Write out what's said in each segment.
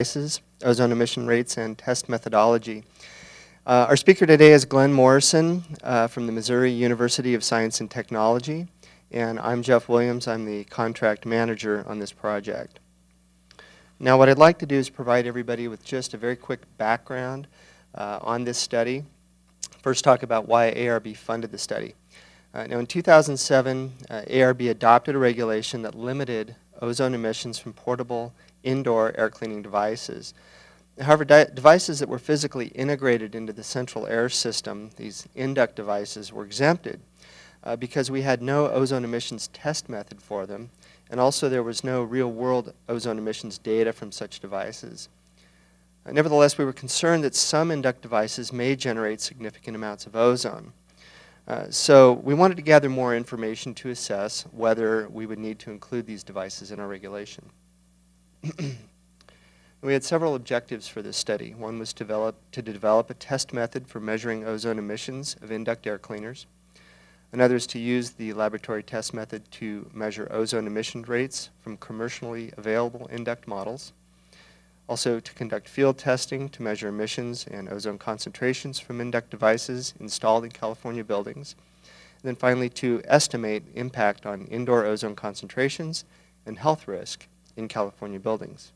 devices, ozone emission rates, and test methodology. Our speaker today is Glenn Morrison from the Missouri University of Science and Technology, and I'm Jeff Williams. I'm the contract manager on this project. Now, what I'd like to do is provide everybody with just a very quick background on this study. First, talk about why ARB funded the study. Now, in 2007, ARB adopted a regulation that limited ozone emissions from portable indoor air cleaning devices. However, devices that were physically integrated into the central air system, these induct devices, were exempted because we had no ozone emissions test method for them, and also there was no real-world ozone emissions data from such devices. Nevertheless, we were concerned that some induct devices may generate significant amounts of ozone. So we wanted to gather more information to assess whether we would need to include these devices in our regulation. We had several objectives for this study. One was to develop a test method for measuring ozone emissions of induct air cleaners. Another is to use the laboratory test method to measure ozone emission rates from commercially available induct models. Also, to conduct field testing to measure emissions and ozone concentrations from induct devices installed in California buildings. And then finally, to estimate impact on indoor ozone concentrations and health risk in California buildings.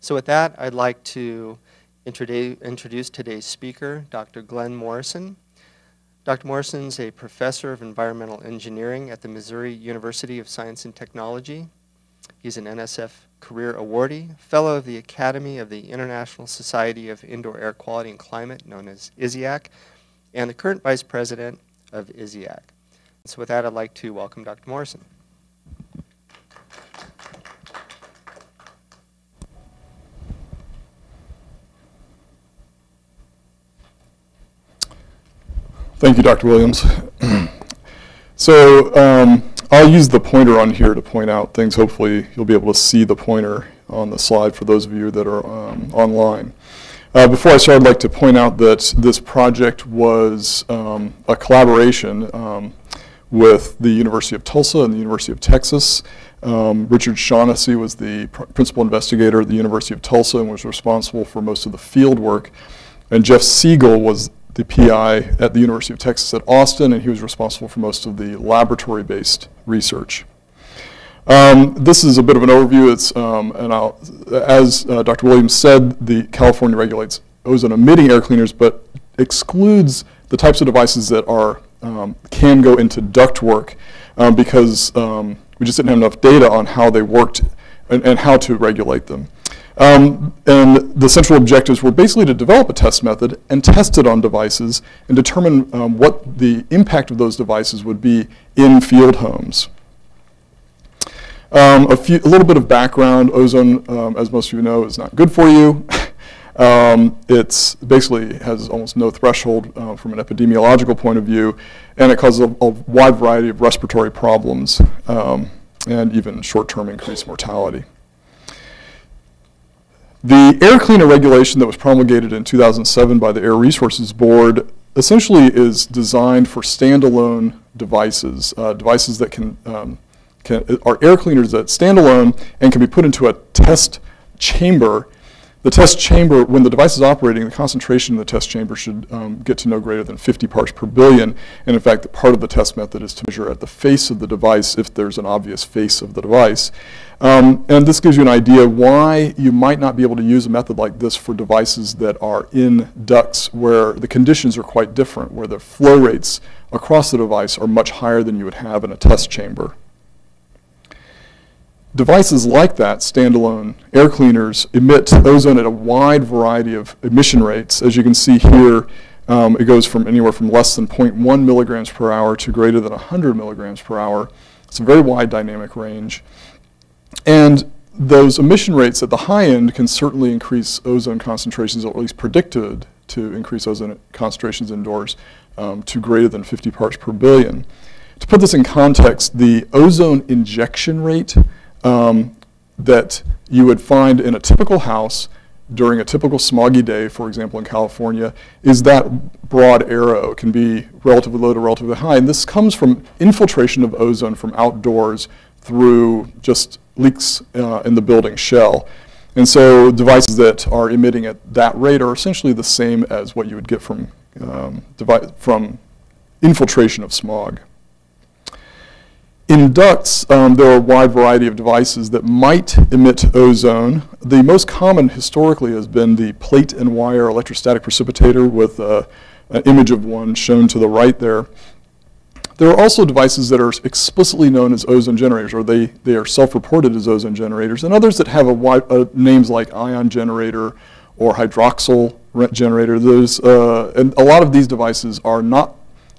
So with that, I'd like to introduce today's speaker, Dr. Glenn Morrison. Dr. Morrison is a professor of environmental engineering at the Missouri University of Science and Technology. He's an NSF Career Awardee, Fellow of the Academy of the International Society of Indoor Air Quality and Climate, known as ISIAC, and the current Vice President of ISIAC. So with that, I'd like to welcome Dr. Morrison. Thank you, Dr. Williams. So I'll use the pointer on here to point out things. Hopefully, you'll be able to see the pointer on the slide for those of you that are online. Before I start, I'd like to point out that this project was a collaboration with the University of Tulsa and the University of Texas. Richard Shaughnessy was the principal investigator at the University of Tulsa and was responsible for most of the field work. And Jeff Siegel was the PI at the University of Texas at Austin, and he was responsible for most of the laboratory-based research. This is a bit of an overview. It's, as Dr. Williams said, the California regulates ozone-emitting air cleaners, but excludes the types of devices that are can go into ductwork because we just didn't have enough data on how they worked and how to regulate them. And the central objectives were basically to develop a test method and test it on devices and determine what the impact of those devices would be in field homes. A little bit of background. Ozone, as most of you know, is not good for you. It's basically has almost no threshold from an epidemiological point of view, and it causes a wide variety of respiratory problems and even short-term increased mortality. The air cleaner regulation that was promulgated in 2007 by the Air Resources Board essentially is designed for standalone devices, devices that are air cleaners that stand alone and can be put into a test chamber. The test chamber, when the device is operating, the concentration in the test chamber should get to no greater than 50 parts per billion. And in fact, the part of the test method is to measure at the face of the device if there's an obvious face of the device. And this gives you an idea why you might not be able to use a method like this for devices that are in ducts where the conditions are quite different, where the flow rates across the device are much higher than you would have in a test chamber. Devices like that, standalone air cleaners, emit ozone at a wide variety of emission rates. As you can see here, it goes from anywhere from less than 0.1 milligrams per hour to greater than 100 milligrams per hour. It's a very wide dynamic range. And those emission rates at the high end can certainly increase ozone concentrations, or at least predicted to increase ozone concentrations indoors to greater than 50 parts per billion. To put this in context, the ozone injection rate that you would find in a typical house during a typical smoggy day, for example, in California, is that broad arrow. It can be relatively low to relatively high. And this comes from infiltration of ozone from outdoors through just leaks in the building shell. And so devices that are emitting at that rate are essentially the same as what you would get from infiltration of smog. In ducts, there are a wide variety of devices that might emit ozone. The most common historically has been the plate and wire electrostatic precipitator with an image of one shown to the right there. There are also devices that are explicitly known as ozone generators, or they are self-reported as ozone generators, and others that have a wide, names like ion generator or hydroxyl generator. Those, and a lot of these devices are not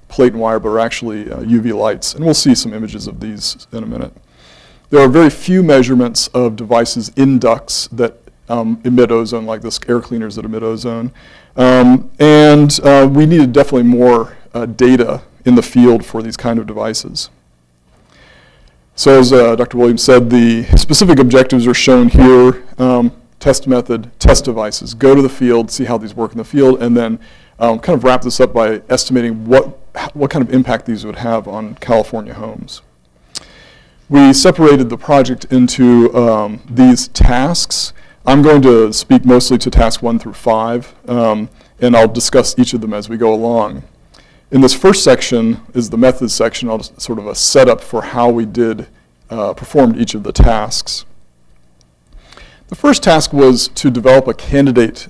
plate and wire, but are actually UV lights. And we'll see some images of these in a minute. There are very few measurements of devices in ducts that emit ozone, like this air cleaners that emit ozone. And we needed definitely more data in the field for these kind of devices. So as Dr. Williams said, the specific objectives are shown here. Test method, test devices. Go to the field, see how these work in the field, and then kind of wrap this up by estimating what kind of impact these would have on California homes. We separated the project into these tasks. I'm going to speak mostly to task 1 through 5, and I'll discuss each of them as we go along. In this first section is the methods section, I'll just sort of a setup for how we did perform each of the tasks. The first task was to develop a candidate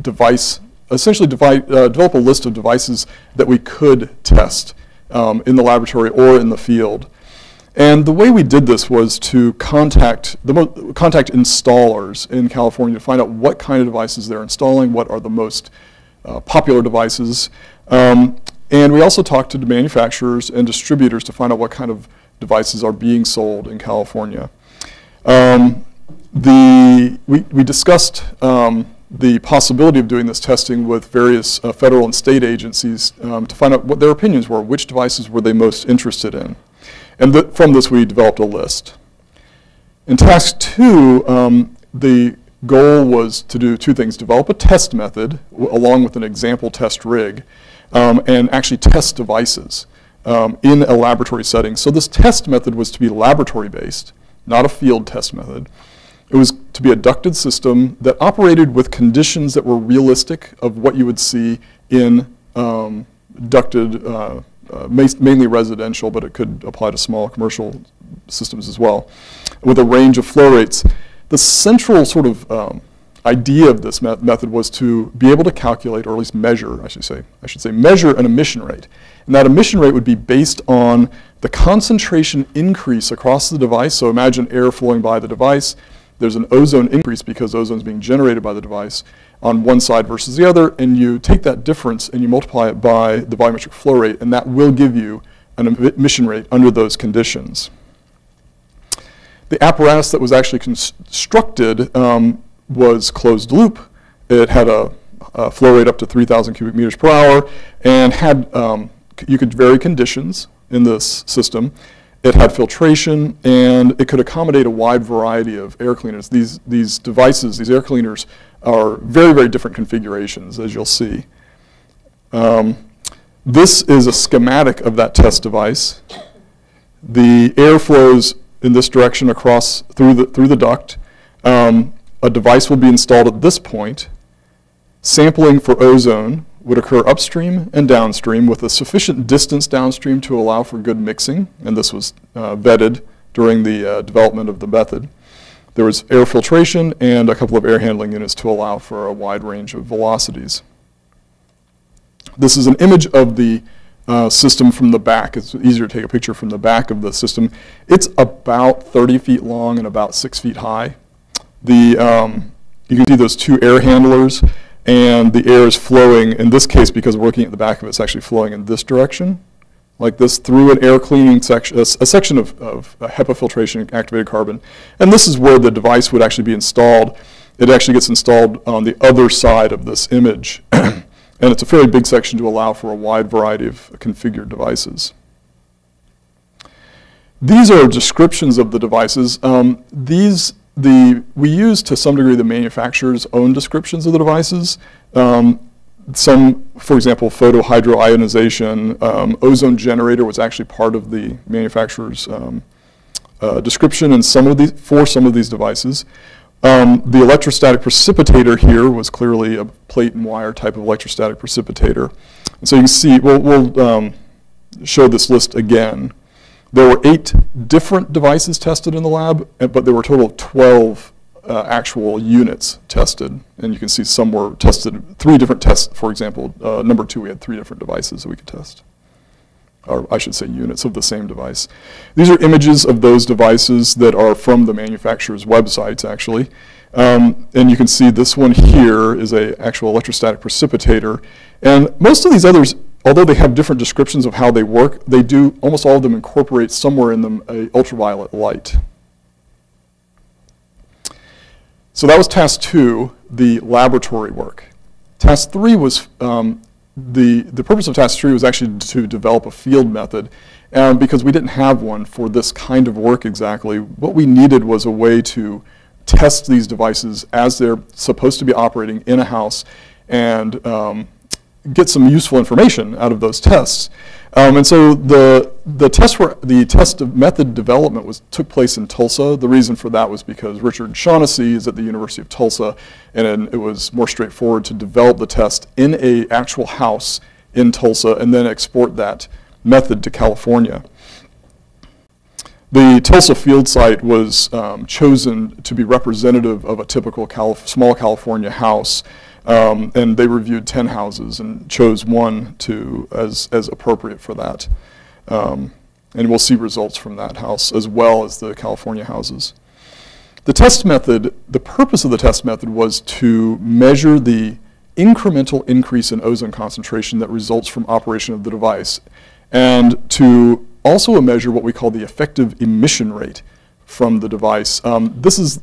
device, essentially develop a list of devices that we could test in the laboratory or in the field. And the way we did this was to contact installers in California to find out what kind of devices they're installing, what are the most popular devices. And we also talked to manufacturers and distributors to find out what kind of devices are being sold in California. We discussed the possibility of doing this testing with various federal and state agencies to find out what their opinions were, which devices were they most interested in. And from this, we developed a list. In task 2, the goal was to do two things: develop a test method along with an example test rig, and actually test devices in a laboratory setting. So this test method was to be laboratory-based, not a field test method. It was to be a ducted system that operated with conditions that were realistic of what you would see in ducted mainly residential, but it could apply to small commercial systems as well, with a range of flow rates. The central sort of idea of this method was to be able to calculate, or at least measure, I should say measure an emission rate. And that emission rate would be based on the concentration increase across the device. So imagine air flowing by the device. There's an ozone increase because ozone is being generated by the device on one side versus the other, and you take that difference and you multiply it by the volumetric flow rate, and that will give you an emission rate under those conditions. The apparatus that was actually constructed was closed loop. It had a flow rate up to 3,000 cubic meters per hour, and had you could vary conditions in this system. It had filtration, and it could accommodate a wide variety of air cleaners. These devices, these air cleaners, are very, very different configurations, as you'll see. This is a schematic of that test device. The air flows in this direction across through the duct. A device will be installed at this point. Sampling for ozone would occur upstream and downstream with a sufficient distance downstream to allow for good mixing, and this was vetted during the development of the method. There was air filtration and a couple of air handling units to allow for a wide range of velocities. This is an image of the system from the back. It's easier to take a picture from the back of the system. It's about 30 feet long and about 6 feet high. You can see those two air handlers, and the air is flowing, in this case, because we're looking at the back of it, it's actually flowing in this direction, like this, through an air cleaning section, a section of HEPA filtration activated carbon. And this is where the device would actually be installed. It actually gets installed on the other side of this image. And it's a fairly big section to allow for a wide variety of configured devices. These are descriptions of the devices. We use, to some degree, the manufacturer's own descriptions of the devices. Some, for example, photohydroionization, ozone generator was actually part of the manufacturer's description in some of these, for some of these devices. The electrostatic precipitator here was clearly a plate and wire type of electrostatic precipitator. And so you can see, we'll show this list again. There were 8 different devices tested in the lab, but there were a total of 12 actual units tested. And you can see some were tested, 3 different tests, for example. Number 2, we had 3 different devices that we could test. Or I should say units of the same device. These are images of those devices that are from the manufacturer's websites, actually. And you can see this one here is an actual electrostatic precipitator. And most of these others, although they have different descriptions of how they work, they do, almost all of them incorporate somewhere in them an ultraviolet light. So that was task 2, the laboratory work. Task 3 was, the purpose of task 3 was actually to develop a field method, because we didn't have one for this kind of work exactly. What we needed was a way to test these devices as they're supposed to be operating in a house and get some useful information out of those tests. And so the test method development took place in Tulsa. The reason for that was because Richard Shaughnessy is at the University of Tulsa, and it was more straightforward to develop the test in an actual house in Tulsa and then export that method to California. The Tulsa field site was chosen to be representative of a typical small California house. And they reviewed 10 houses and chose one as appropriate for that. And we'll see results from that house as well as the California houses. The test method, the purpose of the test method was to measure the incremental increase in ozone concentration that results from operation of the device, and to also measure what we call the effective emission rate from the device. This is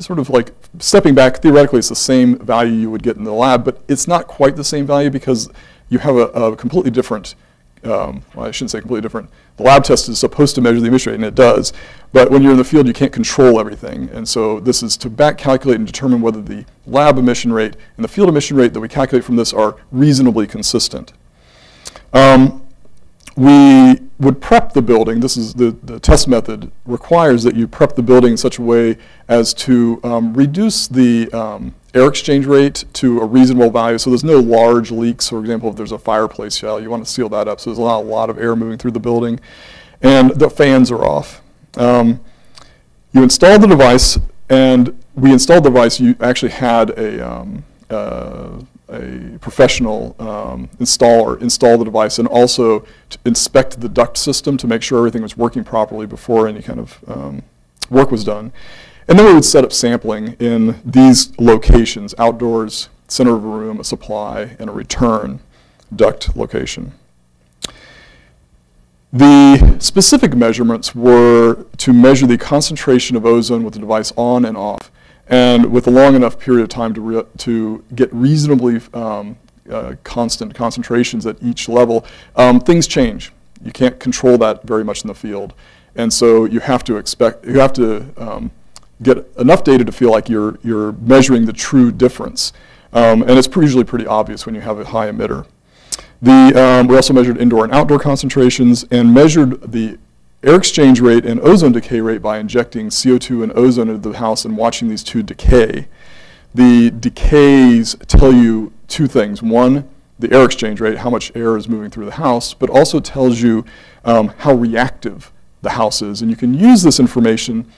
sort of like stepping back, theoretically it's the same value you would get in the lab, but it's not quite the same value because you have a completely different, well, I shouldn't say completely different, the lab test is supposed to measure the emission rate and it does, but when you're in the field you can't control everything, and so this is to back calculate and determine whether the lab emission rate and the field emission rate that we calculate from this are reasonably consistent. We would prep the building. This is the test method requires that you prep the building in such a way as to reduce the air exchange rate to a reasonable value. So there's no large leaks. For example, if there's a fireplace shell, you want to seal that up so there's not a lot of air moving through the building. And the fans are off. You install the device, and we installed the device. You actually had a professional installer install the device and also to inspect the duct system to make sure everything was working properly before any kind of work was done. And then we would set up sampling in these locations: outdoors, center of a room, a supply, and a return duct location. The specific measurements were to measure the concentration of ozone with the device on and off, and with a long enough period of time to get reasonably constant concentrations at each level. Things change. You can't control that very much in the field, and so you have to get enough data to feel like you're measuring the true difference, and it's usually pretty obvious when you have a high emitter. We also measured indoor and outdoor concentrations and measured the air exchange rate and ozone decay rate by injecting CO2 and ozone into the house and watching these two decay. The decays tell you two things. One, the air exchange rate, how much air is moving through the house, but also tells you how reactive the house is. And you can use this information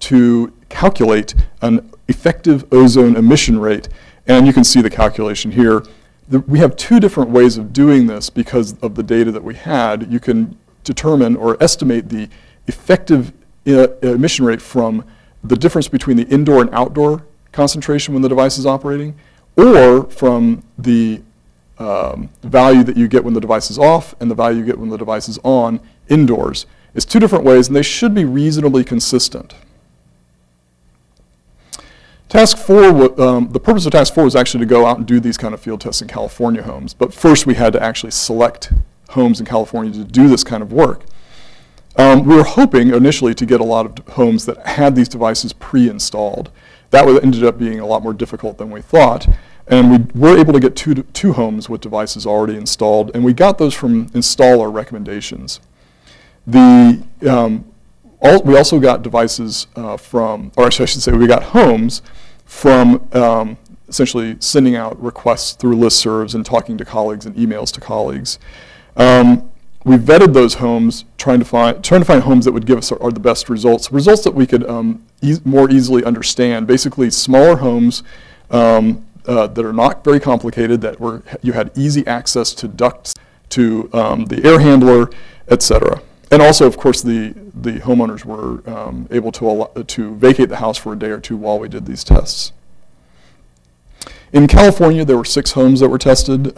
to calculate an effective ozone emission rate. And you can see the calculation here. We have 2 different ways of doing this because of the data that we had. You can determine or estimate the effective emission rate from the difference between the indoor and outdoor concentration when the device is operating, or from the value that you get when the device is off and the value you get when the device is on indoors. It's 2 different ways, and they should be reasonably consistent. Task 4, the purpose of task 4 was actually to go out and do these kind of field tests in California homes, but first we had to actually select homes in California to do this kind of work. We were hoping initially to get a lot of homes that had these devices pre-installed. That ended up being a lot more difficult than we thought, and we were able to get two homes with devices already installed, and we got those from installer recommendations. We also got devices from, or I should say we got homes from essentially sending out requests through listservs and talking to colleagues and emails to colleagues. We vetted those homes, trying to find homes that would give us the best results that we could more easily understand. Basically, smaller homes that are not very complicated, that were you had easy access to ducts, to the air handler, etc. And also, of course, the homeowners were able to vacate the house for a day or two while we did these tests. In California, there were 6 homes that were tested,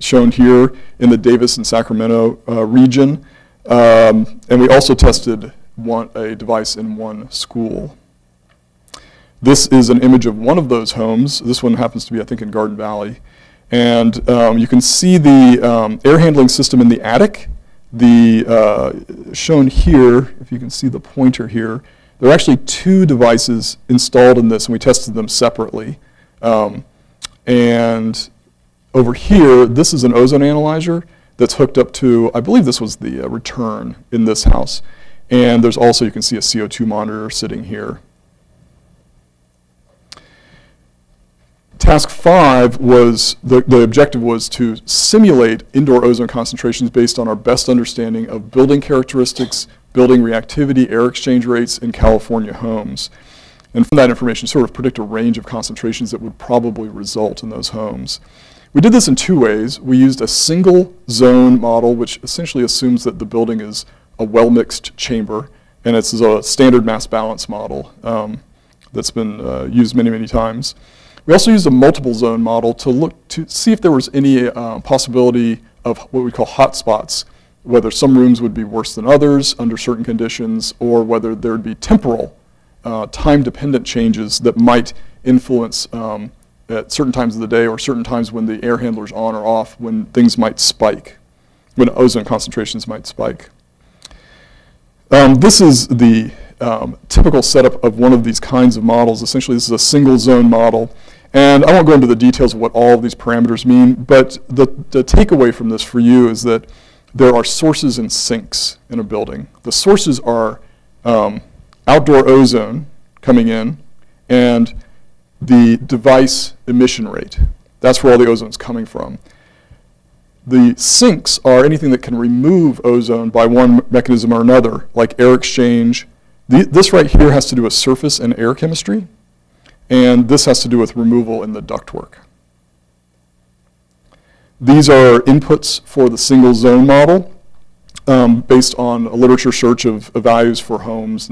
shown here in the Davis and Sacramento region. And we also tested a device in one school. This is an image of one of those homes. This one happens to be, I think, in Garden Valley. And you can see the air handling system in the attic. The shown here, if you can see the pointer here, there are actually 2 devices installed in this, and we tested them separately. And over here, this is an ozone analyzer that's hooked up to, I believe this was the return in this house. And there's also, you can see a CO2 monitor sitting here. Task 5 was, the objective was to simulate indoor ozone concentrations based on our best understanding of building characteristics, building reactivity, air exchange rates in California homes. And from that information, sort of predict a range of concentrations that would probably result in those homes. We did this in 2 ways. We used a single zone model, which essentially assumes that the building is a well-mixed chamber, and it's a standard mass balance model that's been used many, many times. We also used a multiple zone model to look to see if there was any possibility of what we call hot spots, whether some rooms would be worse than others under certain conditions, or whether there would be temporal time-dependent changes that might influence at certain times of the day or certain times when the air handler's on or off, when things might spike, when ozone concentrations might spike. This is the typical setup of one of these kinds of models. Essentially, this is a single zone model. And I won't go into the details of what all of these parameters mean, but the takeaway from this for you is that there are sources and sinks in a building. The sources are outdoor ozone coming in, and the device emission rate. That's where all the ozone's coming from. The sinks are anything that can remove ozone by one mechanism or another, like air exchange. This right here has to do with surface and air chemistry, and this has to do with removal in the ductwork. These are inputs for the single zone model. Based on a literature search of values for homes,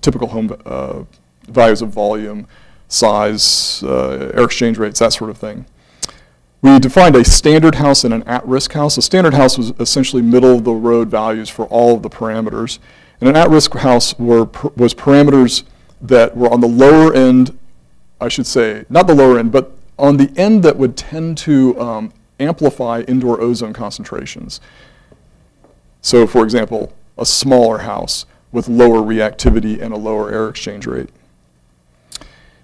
typical home values of volume, size, air exchange rates, that sort of thing. We defined a standard house and an at-risk house. A standard house was essentially middle-of-the-road values for all of the parameters. And an at-risk house was parameters that were on the lower end, I should say, not the lower end, but on the end that would tend to amplify indoor ozone concentrations. So, for example, a smaller house with lower reactivity and a lower air exchange rate.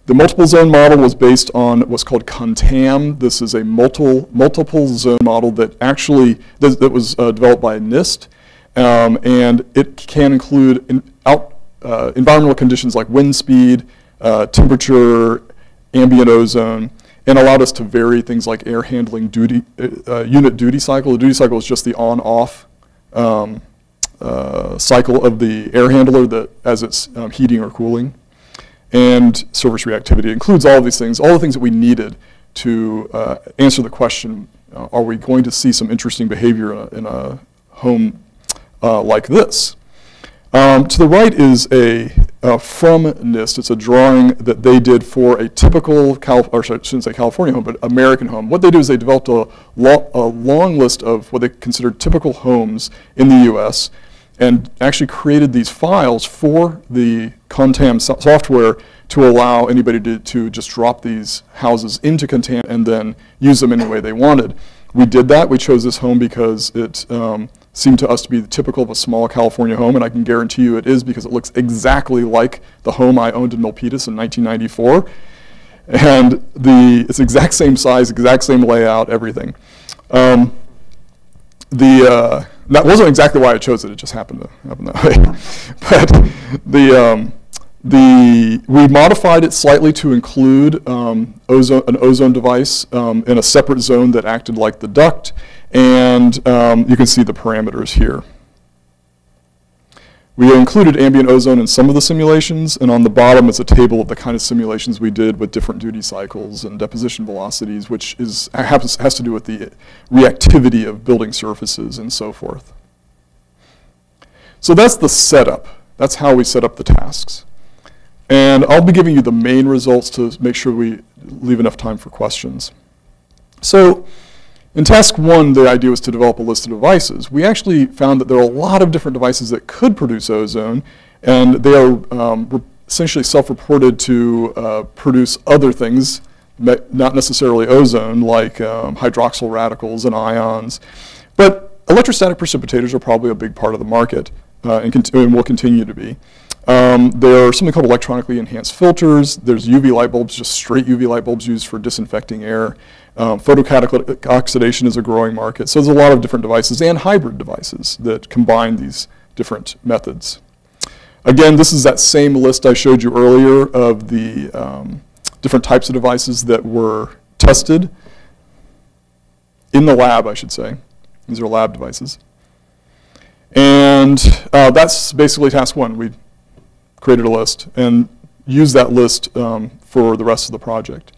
The multiple zone model was based on what's called CONTAM. This is a multiple zone model that actually that was developed by NIST, and it can include environmental conditions like wind speed, temperature, ambient ozone, and allowed us to vary things like air handling duty, unit duty cycle. The duty cycle is just the on-off cycle of the air handler that as it's heating or cooling, and surface reactivity. It includes all of these things, all the things that we needed to answer the question, are we going to see some interesting behavior in a home like this? To the right is a from NIST. It's a drawing that they did for a typical, California home, but American home. What they do is they developed a long list of what they considered typical homes in the US, and actually created these files for the CONTAM software to allow anybody to just drop these houses into CONTAM and then use them any way they wanted. We did that. We chose this home because it seemed to us to be the typical of a small California home, and I can guarantee you it is, because it looks exactly like the home I owned in Milpitas in 1994. And it's exact same size, exact same layout, everything. That wasn't exactly why I chose it. It just happened to happen that way. But we modified it slightly to include an ozone device in a separate zone that acted like the duct. And you can see the parameters here. We included ambient ozone in some of the simulations, and on the bottom is a table of the kind of simulations we did with different duty cycles and deposition velocities, which is, has to do with the reactivity of building surfaces and so forth. So that's the setup. That's how we set up the tasks. And I'll be giving you the main results to make sure we leave enough time for questions. So in task one, the idea was to develop a list of devices. We actually found that there are a lot of different devices that could produce ozone, and they are essentially self-reported to produce other things, not necessarily ozone, like hydroxyl radicals and ions. But electrostatic precipitators are probably a big part of the market, and will continue to be. There are something called electronically enhanced filters. There's UV light bulbs, just straight UV light bulbs used for disinfecting air. Photocatalytic oxidation is a growing market. So there's a lot of different devices and hybrid devices that combine these different methods. Again, this is that same list I showed you earlier of the different types of devices that were tested in the lab, I should say. These are lab devices. And that's basically task one. We created a list and used that list for the rest of the project.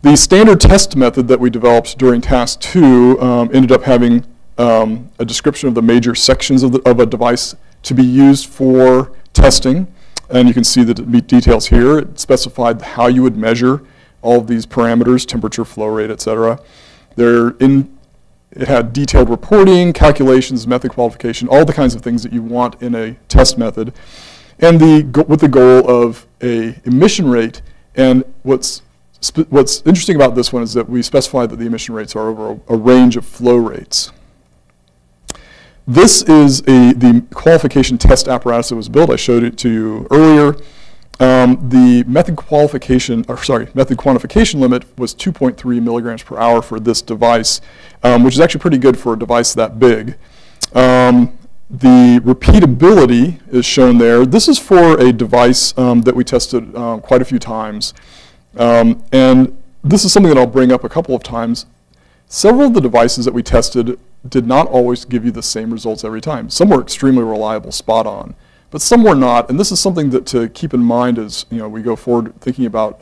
The standard test method that we developed during task two ended up having a description of the major sections of a device to be used for testing. And you can see the details here. It specified how you would measure all of these parameters, temperature, flow rate, et cetera. It had detailed reporting, calculations, method qualification, all the kinds of things that you want in a test method. And with the goal of an emission rate. And what's interesting about this one is that we specify that the emission rates are over a range of flow rates. This is the qualification test apparatus that was built. I showed it to you earlier. The method quantification limit was 2.3 milligrams per hour for this device, which is actually pretty good for a device that big. The repeatability is shown there. This is for a device that we tested quite a few times. And this is something that I'll bring up a couple of times. Several of the devices that we tested did not always give you the same results every time. Some were extremely reliable, spot on, but some were not. And this is something that to keep in mind as we go forward thinking about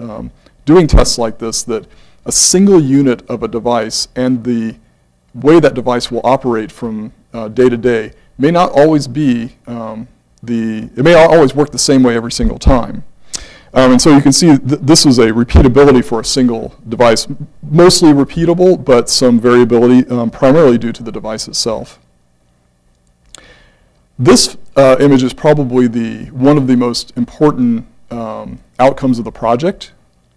doing tests like this, that a single unit of a device and the way that device will operate from day to day may not always be it may not always work the same way every single time. And so you can see this was a repeatability for a single device, mostly repeatable, but some variability primarily due to the device itself. This image is probably one of the most important outcomes of the project.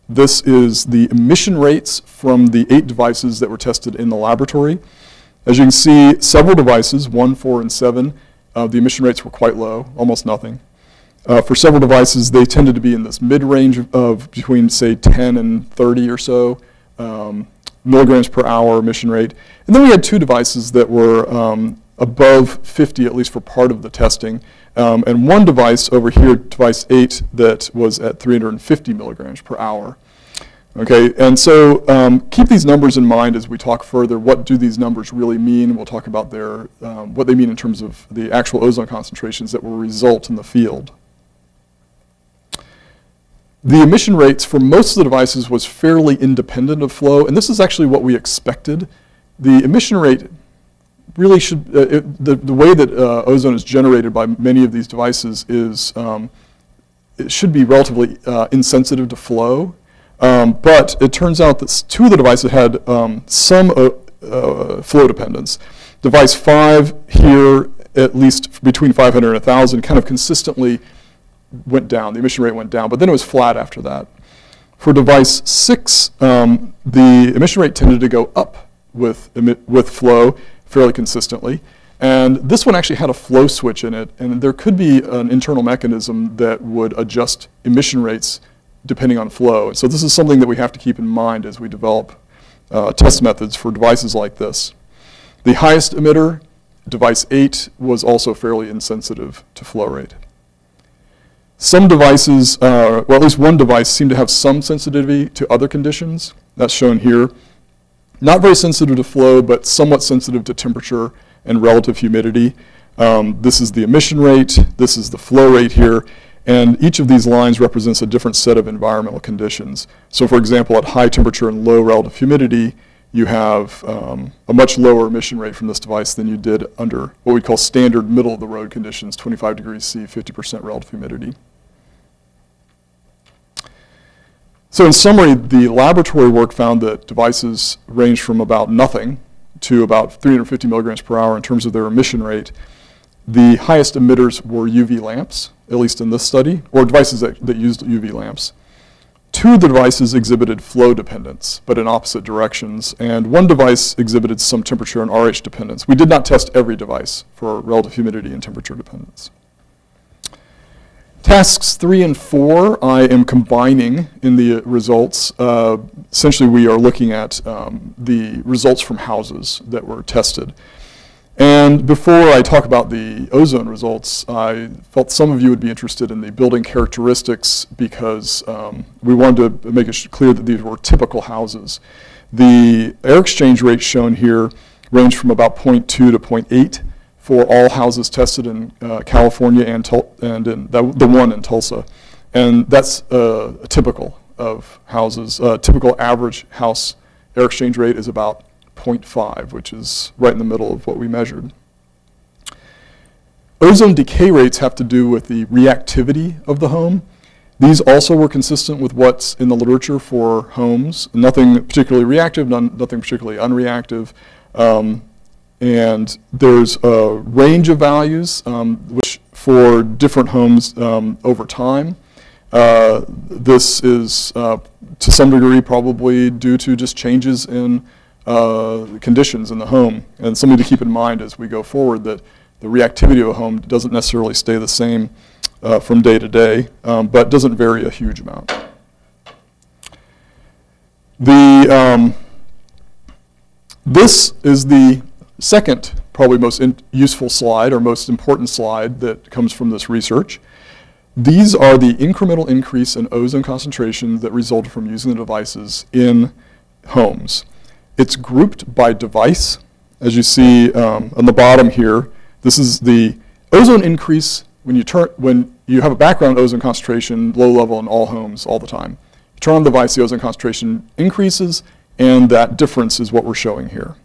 This is the emission rates from the 8 devices that were tested in the laboratory. As you can see, several devices, 1, 4, and 7, the emission rates were quite low, almost nothing. For several devices, they tended to be in this mid-range of between, say, 10 and 30 or so milligrams per hour emission rate. And then we had 2 devices that were above 50, at least for part of the testing, and one device over here, device 8, that was at 350 milligrams per hour. Okay, and so keep these numbers in mind as we talk further. What do these numbers really mean? We'll talk about what they mean in terms of the actual ozone concentrations that will result in the field. The emission rates for most of the devices was fairly independent of flow, and this is actually what we expected. The emission rate really should, the way that ozone is generated by many of these devices is, it should be relatively insensitive to flow, but it turns out that 2 of the devices had some flow dependence. Device 5 here, at least between 500 and 1,000, kind of consistently went down, the emission rate went down, but then it was flat after that. For device 6, the emission rate tended to go up with flow fairly consistently. And this one actually had a flow switch in it, and there could be an internal mechanism that would adjust emission rates depending on flow. So this is something that we have to keep in mind as we develop test methods for devices like this. The highest emitter Device 8 was also fairly insensitive to flow rate. Some devices, well, at least one device seemed to have some sensitivity to other conditions. That's shown here. Not very sensitive to flow, but somewhat sensitive to temperature and relative humidity. This is the emission rate. This is the flow rate here. And each of these lines represents a different set of environmental conditions. So for example, at high temperature and low relative humidity, you have a much lower emission rate from this device than you did under what we call standard middle of the road conditions, 25 degrees C, 50% relative humidity. So in summary, the laboratory work found that devices range from about nothing to about 350 milligrams per hour in terms of their emission rate. The highest emitters were UV lamps, at least in this study, or devices that used UV lamps. Two of the devices exhibited flow dependence, but in opposite directions, and one device exhibited some temperature and RH dependence. We did not test every device for relative humidity and temperature dependence. Tasks 3 and 4, I am combining in the results. Essentially, we are looking at the results from houses that were tested. And before I talk about the ozone results, I felt some of you would be interested in the building characteristics because we wanted to make it clear that these were typical houses. The air exchange rate shown here ranged from about 0.2 to 0.8 for all houses tested in California and in the one in Tulsa. And that's typical of houses. Typical average house air exchange rate is about 0.5, which is right in the middle of what we measured. Ozone decay rates have to do with the reactivity of the home. These also were consistent with what's in the literature for homes. Nothing particularly reactive, nothing particularly unreactive. And there's a range of values which for different homes over time. This is to some degree probably due to just changes in conditions in the home. And something to keep in mind as we go forward that the reactivity of a home doesn't necessarily stay the same from day to day, but doesn't vary a huge amount. This is the second, probably most useful slide or most important slide that comes from this research. These are the incremental increase in ozone concentrations that resulted from using the devices in homes. It's grouped by device. As you see on the bottom here, this is the ozone increase when you have a background ozone concentration, low level in all homes all the time. You turn on the device, the ozone concentration increases, and that difference is what we're showing here.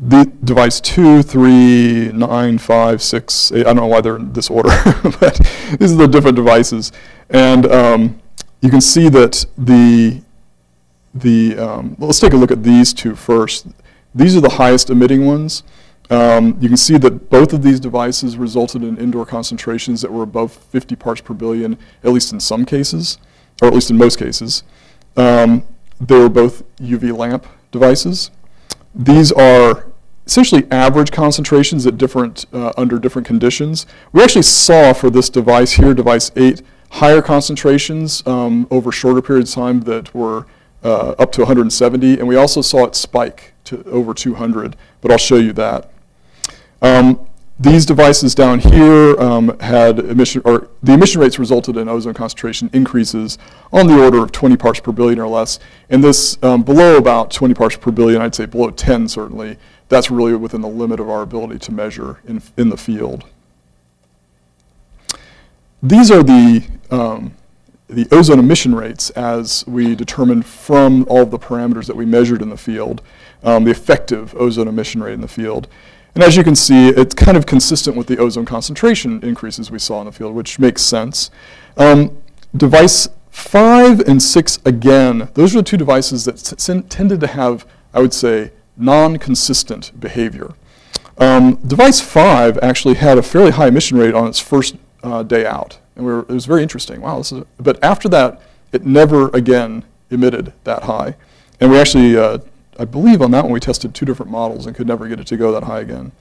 The device 2, 3, 9, 5, 6, 8, I don't know why they're in this order, but these are the different devices. And you can see that let's take a look at these two first. These are the highest emitting ones. You can see that both of these devices resulted in indoor concentrations that were above 50 parts per billion, at least in some cases, or at least in most cases. They were both UV lamp devices. These are essentially average concentrations at different, under different conditions. We actually saw for this device here, device 8, higher concentrations over shorter periods of time that were up to 170, and we also saw it spike to over 200, but I'll show you that. These devices down here had emission, or the emission rates resulted in ozone concentration increases on the order of 20 parts per billion or less, and this below about 20 parts per billion, I'd say below 10 certainly, that's really within the limit of our ability to measure in the field. These are the ozone emission rates as we determined from all the parameters that we measured in the field, the effective ozone emission rate in the field. And as you can see, it's kind of consistent with the ozone concentration increases we saw in the field, which makes sense. Device 5 and 6, again, those are the two devices that tended to have, I would say, non-consistent behavior. Device 5 actually had a fairly high emission rate on its first day out. And it was very interesting. Wow, this is but after that, it never again emitted that high. And we actually, I believe on that one, we tested two different models and could never get it to go that high again.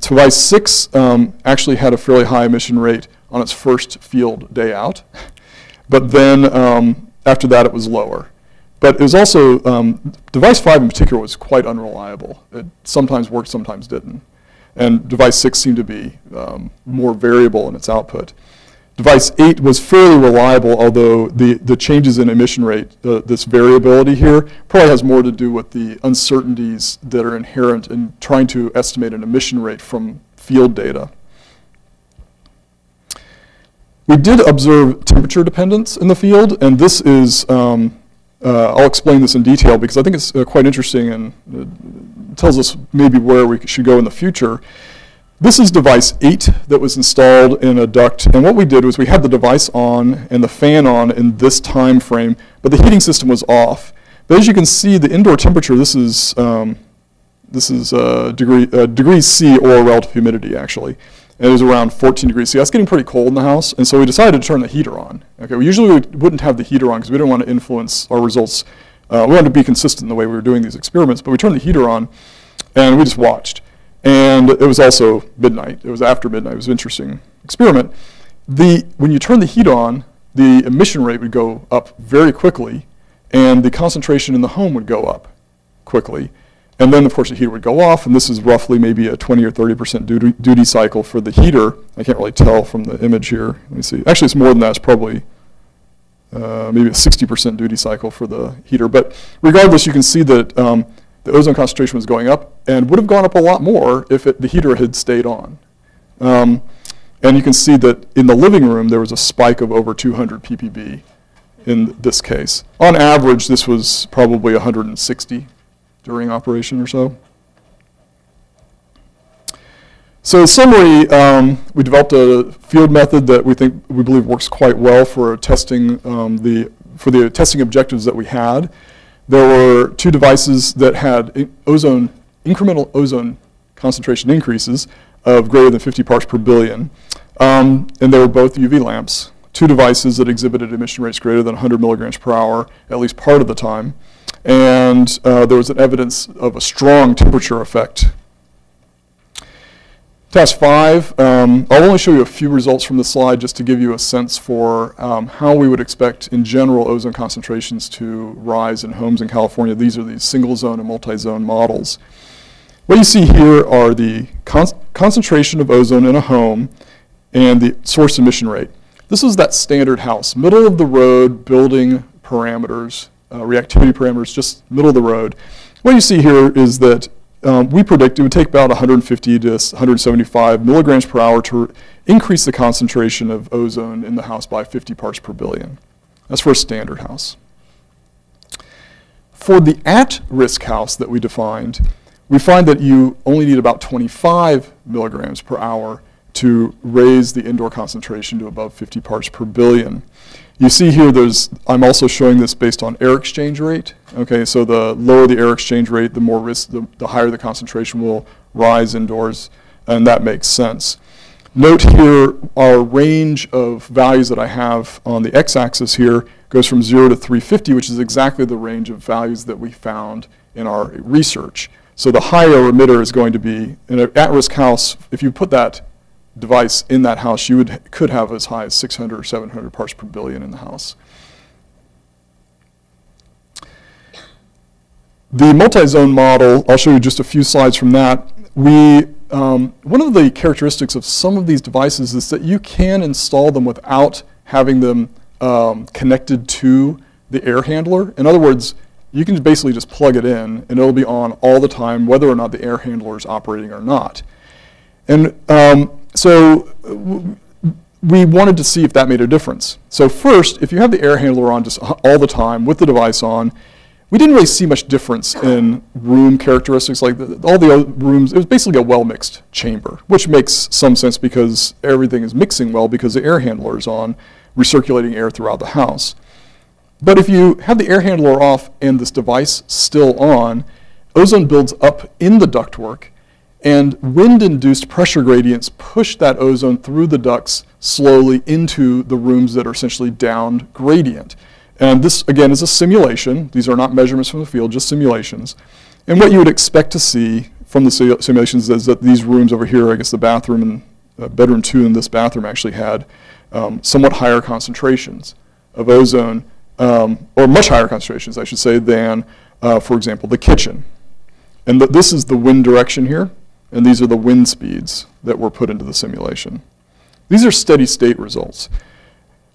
Device 6 actually had a fairly high emission rate on its first field day out. But then after that, it was lower. But it was also, device 5 in particular was quite unreliable. It sometimes worked, sometimes didn't. and device 6 seemed to be more variable in its output. Device 8 was fairly reliable, although the changes in emission rate, this variability here, probably has more to do with the uncertainties that are inherent in trying to estimate an emission rate from field data. We did observe temperature dependence in the field, and this is, I'll explain this in detail because I think it's quite interesting and tells us maybe where we should go in the future. This is device 8 that was installed in a duct, and what we did was we had the device on and the fan on in this time frame, but the heating system was off. But as you can see, the indoor temperature, this is degrees C or relative humidity actually, and it was around 14 degrees C. That's getting pretty cold in the house, and so we decided to turn the heater on. Okay, we usually wouldn't have the heater on because we didn't want to influence our results. We wanted to be consistent in the way we were doing these experiments, but we turned the heater on, and we just watched. And it was also midnight. It was after midnight. It was an interesting experiment. When you turn the heat on, the emission rate would go up very quickly, and the concentration in the home would go up quickly. And then, of course, the heater would go off, and this is roughly maybe a 20 or 30% duty cycle for the heater. I can't really tell from the image here. Let me see. Actually, it's more than that. It's probably maybe a 60% duty cycle for the heater. But regardless, you can see that the ozone concentration was going up and would have gone up a lot more if the heater had stayed on. And you can see that in the living room, there was a spike of over 200 ppb in this case. On average, this was probably 160 during operation or so. So in summary, we developed a field method that we believe works quite well for testing for the testing objectives that we had. There were 2 devices that had incremental ozone concentration increases of greater than 50 parts per billion. And they were both UV lamps, 2 devices that exhibited emission rates greater than 100 milligrams per hour, at least part of the time. And there was an evidence of a strong temperature effect. Task 5, I'll only show you a few results from the slide just to give you a sense for how we would expect in general ozone concentrations to rise in homes in California. These are the single zone and multi-zone models. What you see here are the concentration of ozone in a home and the source emission rate. This is that standard house, middle of the road building parameters, reactivity parameters, just middle of the road. What you see here is that we predict it would take about 150 to 175 milligrams per hour to increase the concentration of ozone in the house by 50 parts per billion. That's for a standard house. For the at-risk house that we defined, we find that you only need about 25 milligrams per hour to raise the indoor concentration to above 50 parts per billion. You see here, I'm also showing this based on air exchange rate. Okay, so the lower the air exchange rate, the more risk, the higher the concentration will rise indoors, and that makes sense. Note here, our range of values that I have on the x-axis here goes from 0 to 350, which is exactly the range of values that we found in our research. So the higher emitter is going to be, in an at-risk house, if you put that device in that house, you could have as high as 600 or 700 parts per billion in the house. The multi-zone model, I'll show you just a few slides from that. One of the characteristics of some of these devices is that you can install them without having them connected to the air handler. In other words, you can basically just plug it in and it'll be on all the time whether or not the air handler is operating or not. And so we wanted to see if that made a difference. So first, if you have the air handler on just all the time with the device on, we didn't really see much difference in room characteristics. Like all the other rooms, it was basically a well-mixed chamber, which makes some sense because everything is mixing well because the air handler is on, recirculating air throughout the house. But if you have the air handler off and this device still on, ozone builds up in the ductwork, and wind-induced pressure gradients push that ozone through the ducts slowly into the rooms that are essentially downed gradient. And this, again, is a simulation. These are not measurements from the field, just simulations. And what you would expect to see from the simulations is that these rooms over here, I guess the bathroom and bedroom 2 and this bathroom actually had somewhat higher concentrations of ozone, or much higher concentrations, I should say, than, for example, the kitchen. And this is the wind direction here. and these are the wind speeds that were put into the simulation. These are steady state results.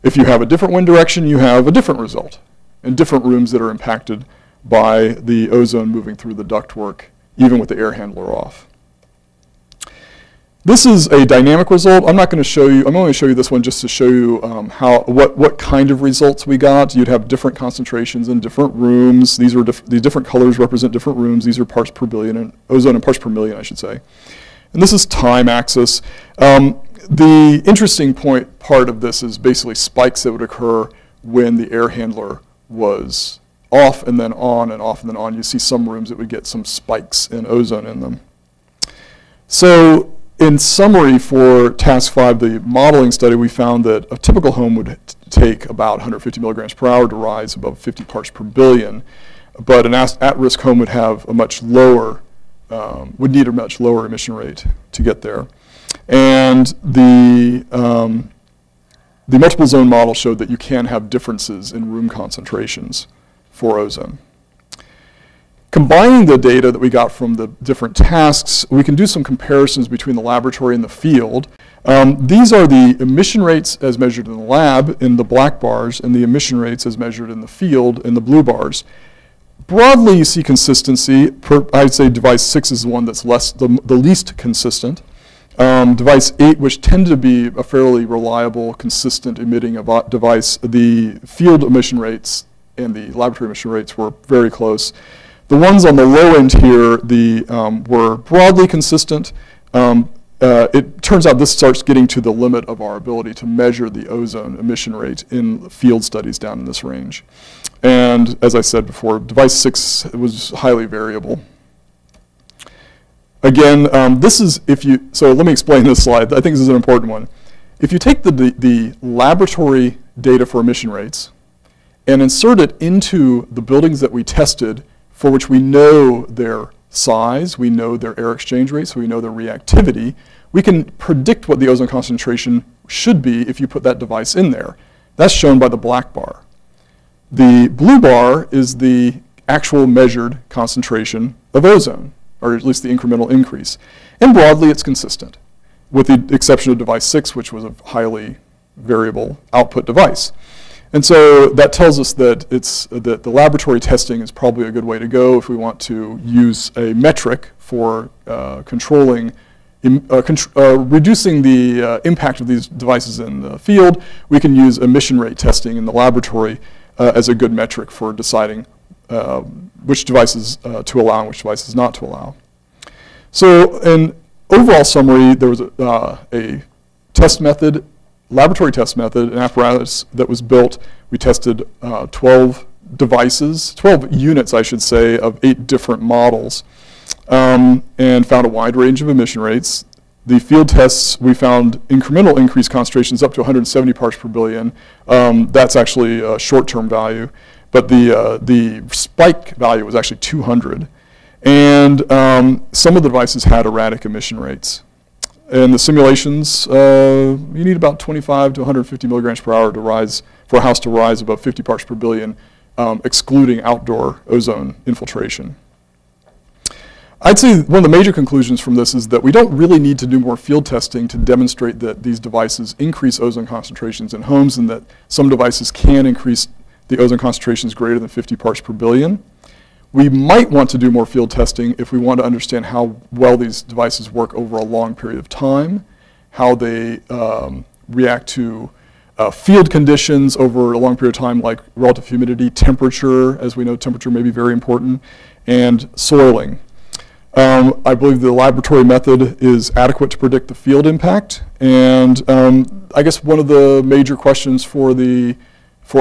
If you have a different wind direction, you have a different result, and different rooms that are impacted by the ozone moving through the ductwork, even with the air handler off. This is a dynamic result. I'm not going to show you, I'm only going to show you this one just to show you what kind of results we got. You'd have different concentrations in different rooms. These are the different colors represent different rooms. These are parts per billion, and ozone in parts per million, I should say. And this is time axis. The interesting part of this is basically spikes that would occur when the air handler was off and then on and off and then on. You see some rooms that would get some spikes in ozone in them. So, in summary, for task 5, the modeling study, we found that a typical home would take about 150 milligrams per hour to rise above 50 parts per billion, but an at-risk home would have a much lower, would need a much lower emission rate to get there. And the multiple zone model showed that you can have differences in room concentrations for ozone. Combining the data that we got from the different tasks, we can do some comparisons between the laboratory and the field. These are the emission rates as measured in the lab in the black bars and the emission rates as measured in the field in the blue bars. Broadly, you see consistency. I'd say device 6 is the one that's the least consistent. Device 8, which tended to be a fairly reliable, consistent emitting device, the field emission rates and the laboratory emission rates were very close. The ones on the low end here were broadly consistent. It turns out this starts getting to the limit of our ability to measure the ozone emission rate in field studies down in this range. And as I said before, device 6 was highly variable. Again, this is if you, so let me explain this slide. I think this is an important one. If you take the laboratory data for emission rates and insert it into the buildings that we tested, for which we know their size, we know their air exchange rates, we know their reactivity, we can predict what the ozone concentration should be if you put that device in there. That's shown by the black bar. The blue bar is the actual measured concentration of ozone, or at least the incremental increase. And broadly, it's consistent, with the exception of device 6, which was a highly variable output device. And so that tells us that that the laboratory testing is probably a good way to go if we want to use a metric for reducing the impact of these devices in the field. We can use emission rate testing in the laboratory as a good metric for deciding which devices to allow and which devices not to allow. So an overall summary, there was a test method, laboratory test method, an apparatus that was built. We tested 12 devices, 12 units, I should say, of 8 different models, and found a wide range of emission rates. The field tests, we found incremental increased concentrations up to 170 parts per billion. That's actually a short-term value, but the spike value was actually 200. And some of the devices had erratic emission rates. And the simulations, you need about 25 to 150 milligrams per hour to rise, for a house to rise above 50 parts per billion, excluding outdoor ozone infiltration. I'd say one of the major conclusions from this is that we don't really need to do more field testing to demonstrate that these devices increase ozone concentrations in homes, and that some devices can increase the ozone concentrations greater than 50 parts per billion. We might want to do more field testing if we want to understand how well these devices work over a long period of time, how they react to field conditions over a long period of time, like relative humidity, temperature. As we know, temperature may be very important, and soiling. I believe the laboratory method is adequate to predict the field impact. And I guess one of the major questions for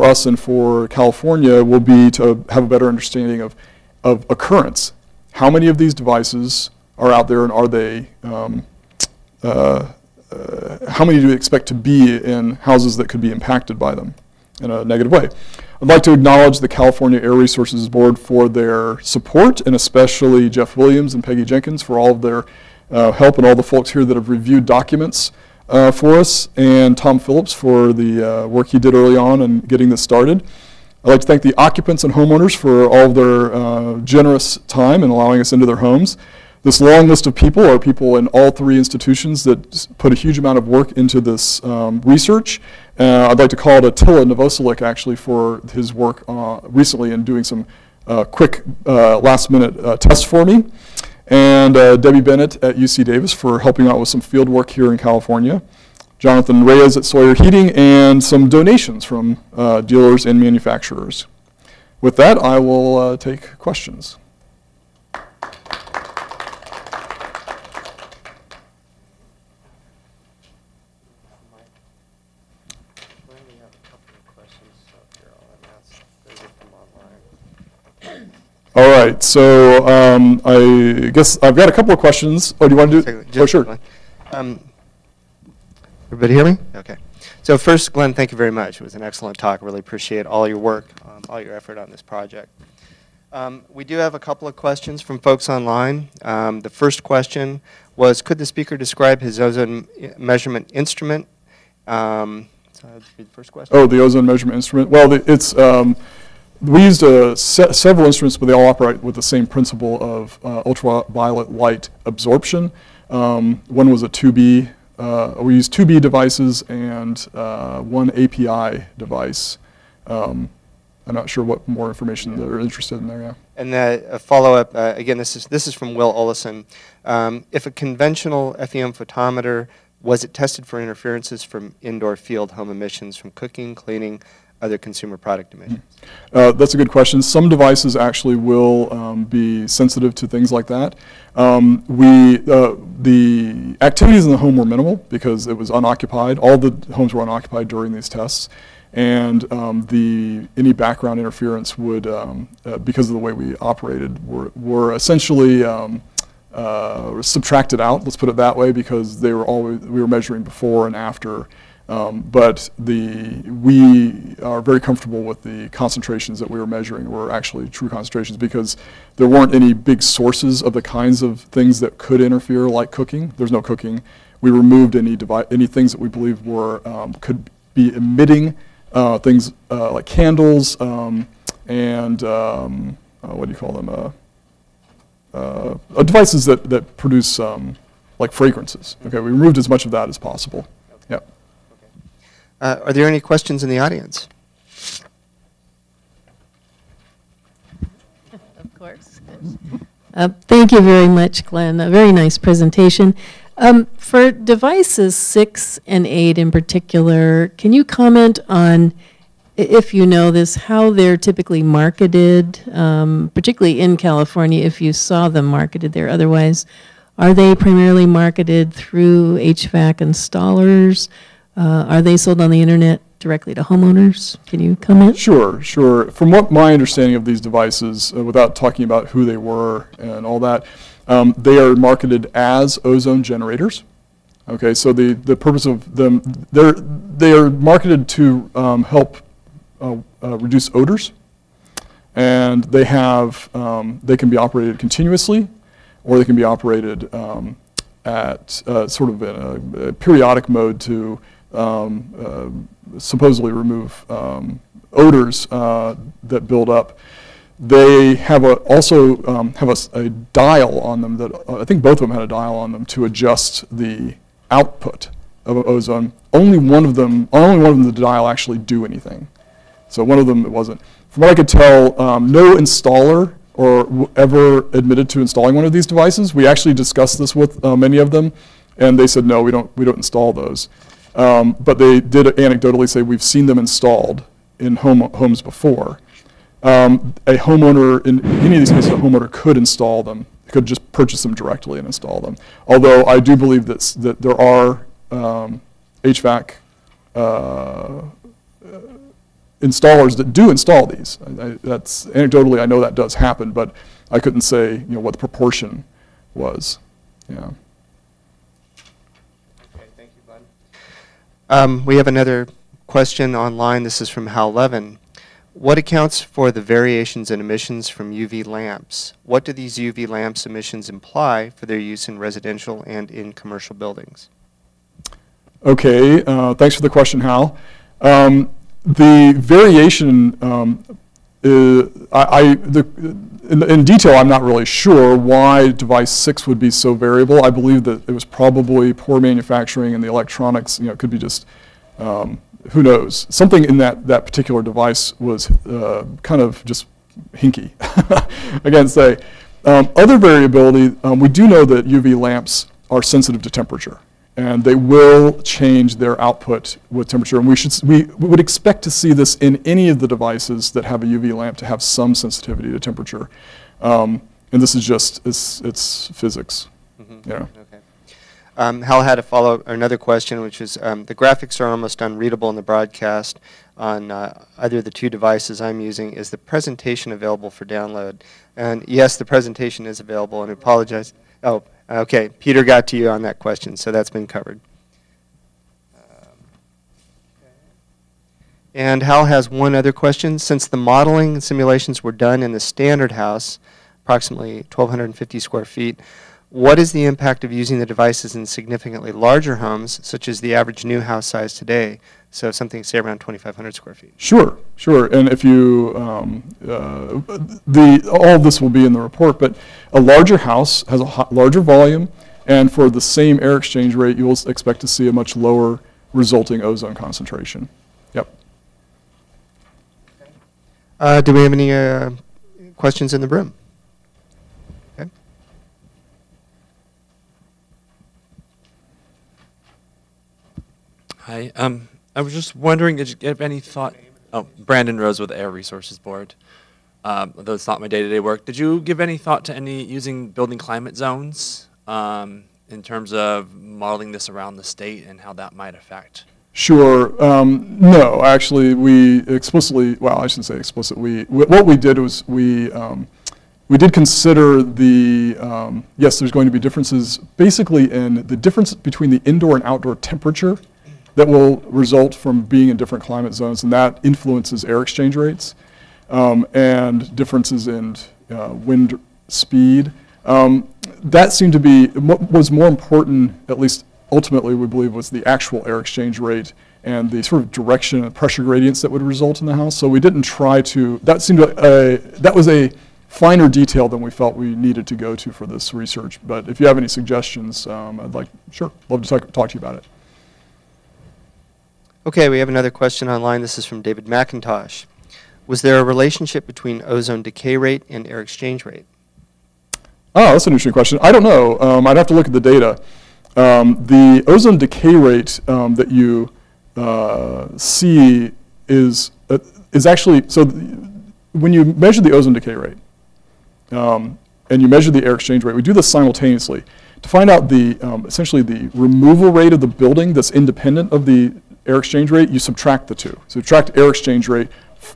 us and for California will be to have a better understanding of occurrence. How many of these devices are out there, and are they, how many do we expect to be in houses that could be impacted by them in a negative way? I'd like to acknowledge the California Air Resources Board for their support, and especially Jeff Williams and Peggy Jenkins for all of their help, and all the folks here that have reviewed documents for us, and Tom Phillips for the work he did early on in getting this started. I'd like to thank the occupants and homeowners for all of their generous time in allowing us into their homes. This long list of people are people in all three institutions that put a huge amount of work into this research. I'd like to call it Attila Novosilik, actually, for his work recently in doing some quick last-minute tests for me. And Debbie Bennett at UC Davis for helping out with some field work here in California. Jonathan Reyes at Sawyer Heating, and some donations from dealers and manufacturers. With that, I will take questions. All right, so I guess I've got a couple of questions. Oh, do you want to do it? Oh, sure. Everybody hear me? Okay. So first, Glenn, thank you very much. It was an excellent talk. Really appreciate all your work, all your effort on this project. We do have a couple of questions from folks online. The first question was, could the speaker describe his ozone measurement instrument? So that would be the first question. Oh, the ozone measurement instrument. Well, it's... we used several instruments, but they all operate with the same principle of ultraviolet light absorption. One was a 2B. We used 2B devices and one API device. I'm not sure what more information they're interested in there. Yeah. And a follow-up, again, this is from Will Olison. If a conventional FEM photometer, was it tested for interferences from indoor field home emissions from cooking, cleaning, other consumer product emissions? That's a good question. Some devices actually will be sensitive to things like that. The activities in the home were minimal because it was unoccupied. All the homes were unoccupied during these tests. And any background interference would, because of the way we operated, were essentially subtracted out, let's put it that way, because they were always, we were measuring before and after. But we are very comfortable with the concentrations that we were measuring were actually true concentrations because there weren't any big sources of the kinds of things that could interfere, like cooking. There's no cooking. We removed any things that we believed were could be emitting things like candles and what do you call them? Devices that produce like fragrances. Okay, we removed as much of that as possible. Yeah. Are there any questions in the audience? Of course. Thank you very much, Glenn. A very nice presentation. For devices 6 and 8 in particular, can you comment on, if you know this, how they're typically marketed, particularly in California, if you saw them marketed there otherwise? Are they primarily marketed through HVAC installers? Are they sold on the internet directly to homeowners? Can you comment? Sure, sure. From what my understanding of these devices, without talking about who they were and all that, they are marketed as ozone generators. Okay, so the purpose of them, they are marketed to help reduce odors, and they have they can be operated continuously, or they can be operated at sort of in a periodic mode to supposedly remove odors that build up. They have also have a dial on them that I think both of them had a dial on them to adjust the output of ozone. Only one of them did the dial actually do anything. So one of them it wasn't. From what I could tell, no installer or ever admitted to installing one of these devices. We actually discussed this with many of them, and they said no, we don't install those. But they did anecdotally say we've seen them installed in homes before. A homeowner, in any of these cases, a homeowner could install them. They could just purchase them directly and install them. Although I do believe that there are HVAC installers that do install these. That's anecdotally, I know that does happen, but I couldn't say what the proportion was. Yeah. We have another question online. This is from Hal Levin. What accounts for the variations in emissions from UV lamps? What do these UV lamps emissions imply for their use in residential and in commercial buildings? Okay, thanks for the question, Hal. The variation, in detail, I'm not really sure why device 6 would be so variable. I believe that it was probably poor manufacturing and the electronics, it could be just, who knows. Something in that particular device was kind of just hinky, I can't say. Other variability, we do know that UV lamps are sensitive to temperature, and they will change their output with temperature. And we would expect to see this in any of the devices that have a UV lamp to have some sensitivity to temperature. And this is just, it's physics. Mm-hmm. Yeah. Okay. Hal had a another question, which is the graphics are almost unreadable in the broadcast on either of the two devices I'm using. Is the presentation available for download? And yes, the presentation is available, and I apologize. Oh. Okay, Peter got to you on that question, so that's been covered. And Hal has one other question. Since the modeling and simulations were done in the standard house, approximately 1,250 square feet, what is the impact of using the devices in significantly larger homes, such as the average new house size today? So something, say, around 2,500 square feet. Sure, sure. And if you, all of this will be in the report, but a larger house has a larger volume, and for the same air exchange rate, you will expect to see a much lower resulting ozone concentration. Yep. Do we have any questions in the room? Hi. I was just wondering, did you give any thought? Oh, Brandon Rose with the Air Resources Board. Though it's not my day-to-day work, did you give any thought to using building climate zones in terms of modeling this around the state and how that might affect? Sure. No, actually, we explicitly. Well, I shouldn't say explicit. What we did was we did consider the yes. There's going to be differences, basically, in the difference between the indoor and outdoor temperature that will result from being in different climate zones, and that influences air exchange rates and differences in wind speed. That seemed to be what was more important, at least ultimately we believe, was the actual air exchange rate and the sort of direction and pressure gradients that would result in the house. So we didn't try to, that seemed like that was a finer detail than we felt we needed to go to for this research. But if you have any suggestions, I'd love to talk to you about it. Okay, we have another question online. This is from David McIntosh. Was there a relationship between ozone decay rate and air exchange rate? Oh, that's an interesting question. I don't know. I'd have to look at the data. The ozone decay rate that you see is actually, so when you measure the ozone decay rate and you measure the air exchange rate, we do this simultaneously to find out the, essentially the removal rate of the building that's independent of the air exchange rate. You subtract the two. Subtract air exchange rate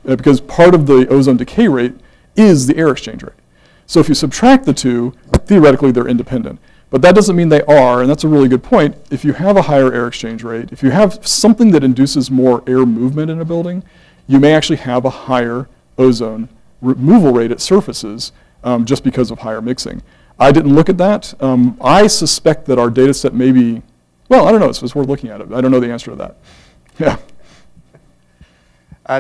because part of the ozone decay rate is the air exchange rate. So if you subtract the two, theoretically they're independent. But that doesn't mean they are, and that's a really good point. If you have a higher air exchange rate, if you have something that induces more air movement in a building, you may actually have a higher ozone removal rate at surfaces just because of higher mixing. I didn't look at that. I suspect that our data set may be, well, I don't know, it's worth looking at it. I don't know the answer to that. Yeah.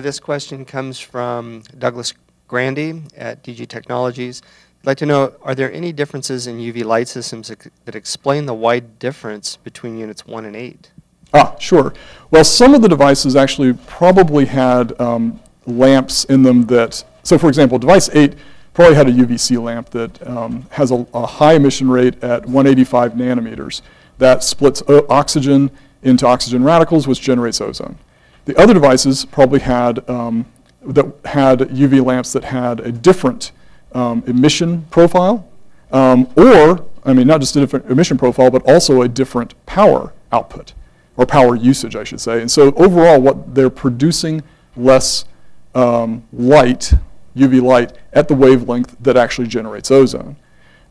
This question comes from Douglas Grandy at DG Technologies. I'd like to know, are there any differences in UV light systems that explain the wide difference between units 1 and 8? Ah, sure. Well, some of the devices actually probably had lamps in them that, so for example, device 8 probably had a UVC lamp that has a high emission rate at 185 nanometers. That splits oxygen into oxygen radicals, which generates ozone. The other devices probably had UV lamps that had a different emission profile, or, I mean, not just a different emission profile, but also a different power output, or power usage, I should say. And so overall, what they're producing less light, UV light, at the wavelength that actually generates ozone.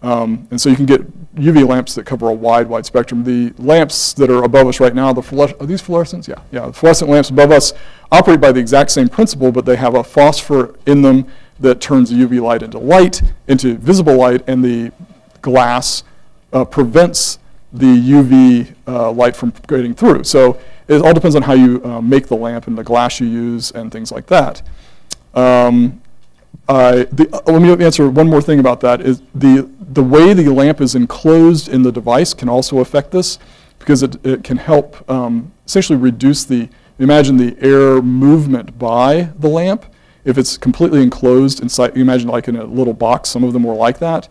And so you can get UV lamps that cover a wide spectrum. The lamps that are above us right now, are these fluorescents? Yeah, yeah. The fluorescent lamps above us operate by the exact same principle, but they have a phosphor in them that turns the UV light, into visible light, and the glass prevents the UV light from getting through. So it all depends on how you make the lamp and the glass you use and things like that. Let me answer one more thing about that. Is the way the lamp is enclosed in the device can also affect this, because it can help essentially reduce the, imagine the air movement by the lamp. If it's completely enclosed inside, you imagine like in a little box, some of them were like that.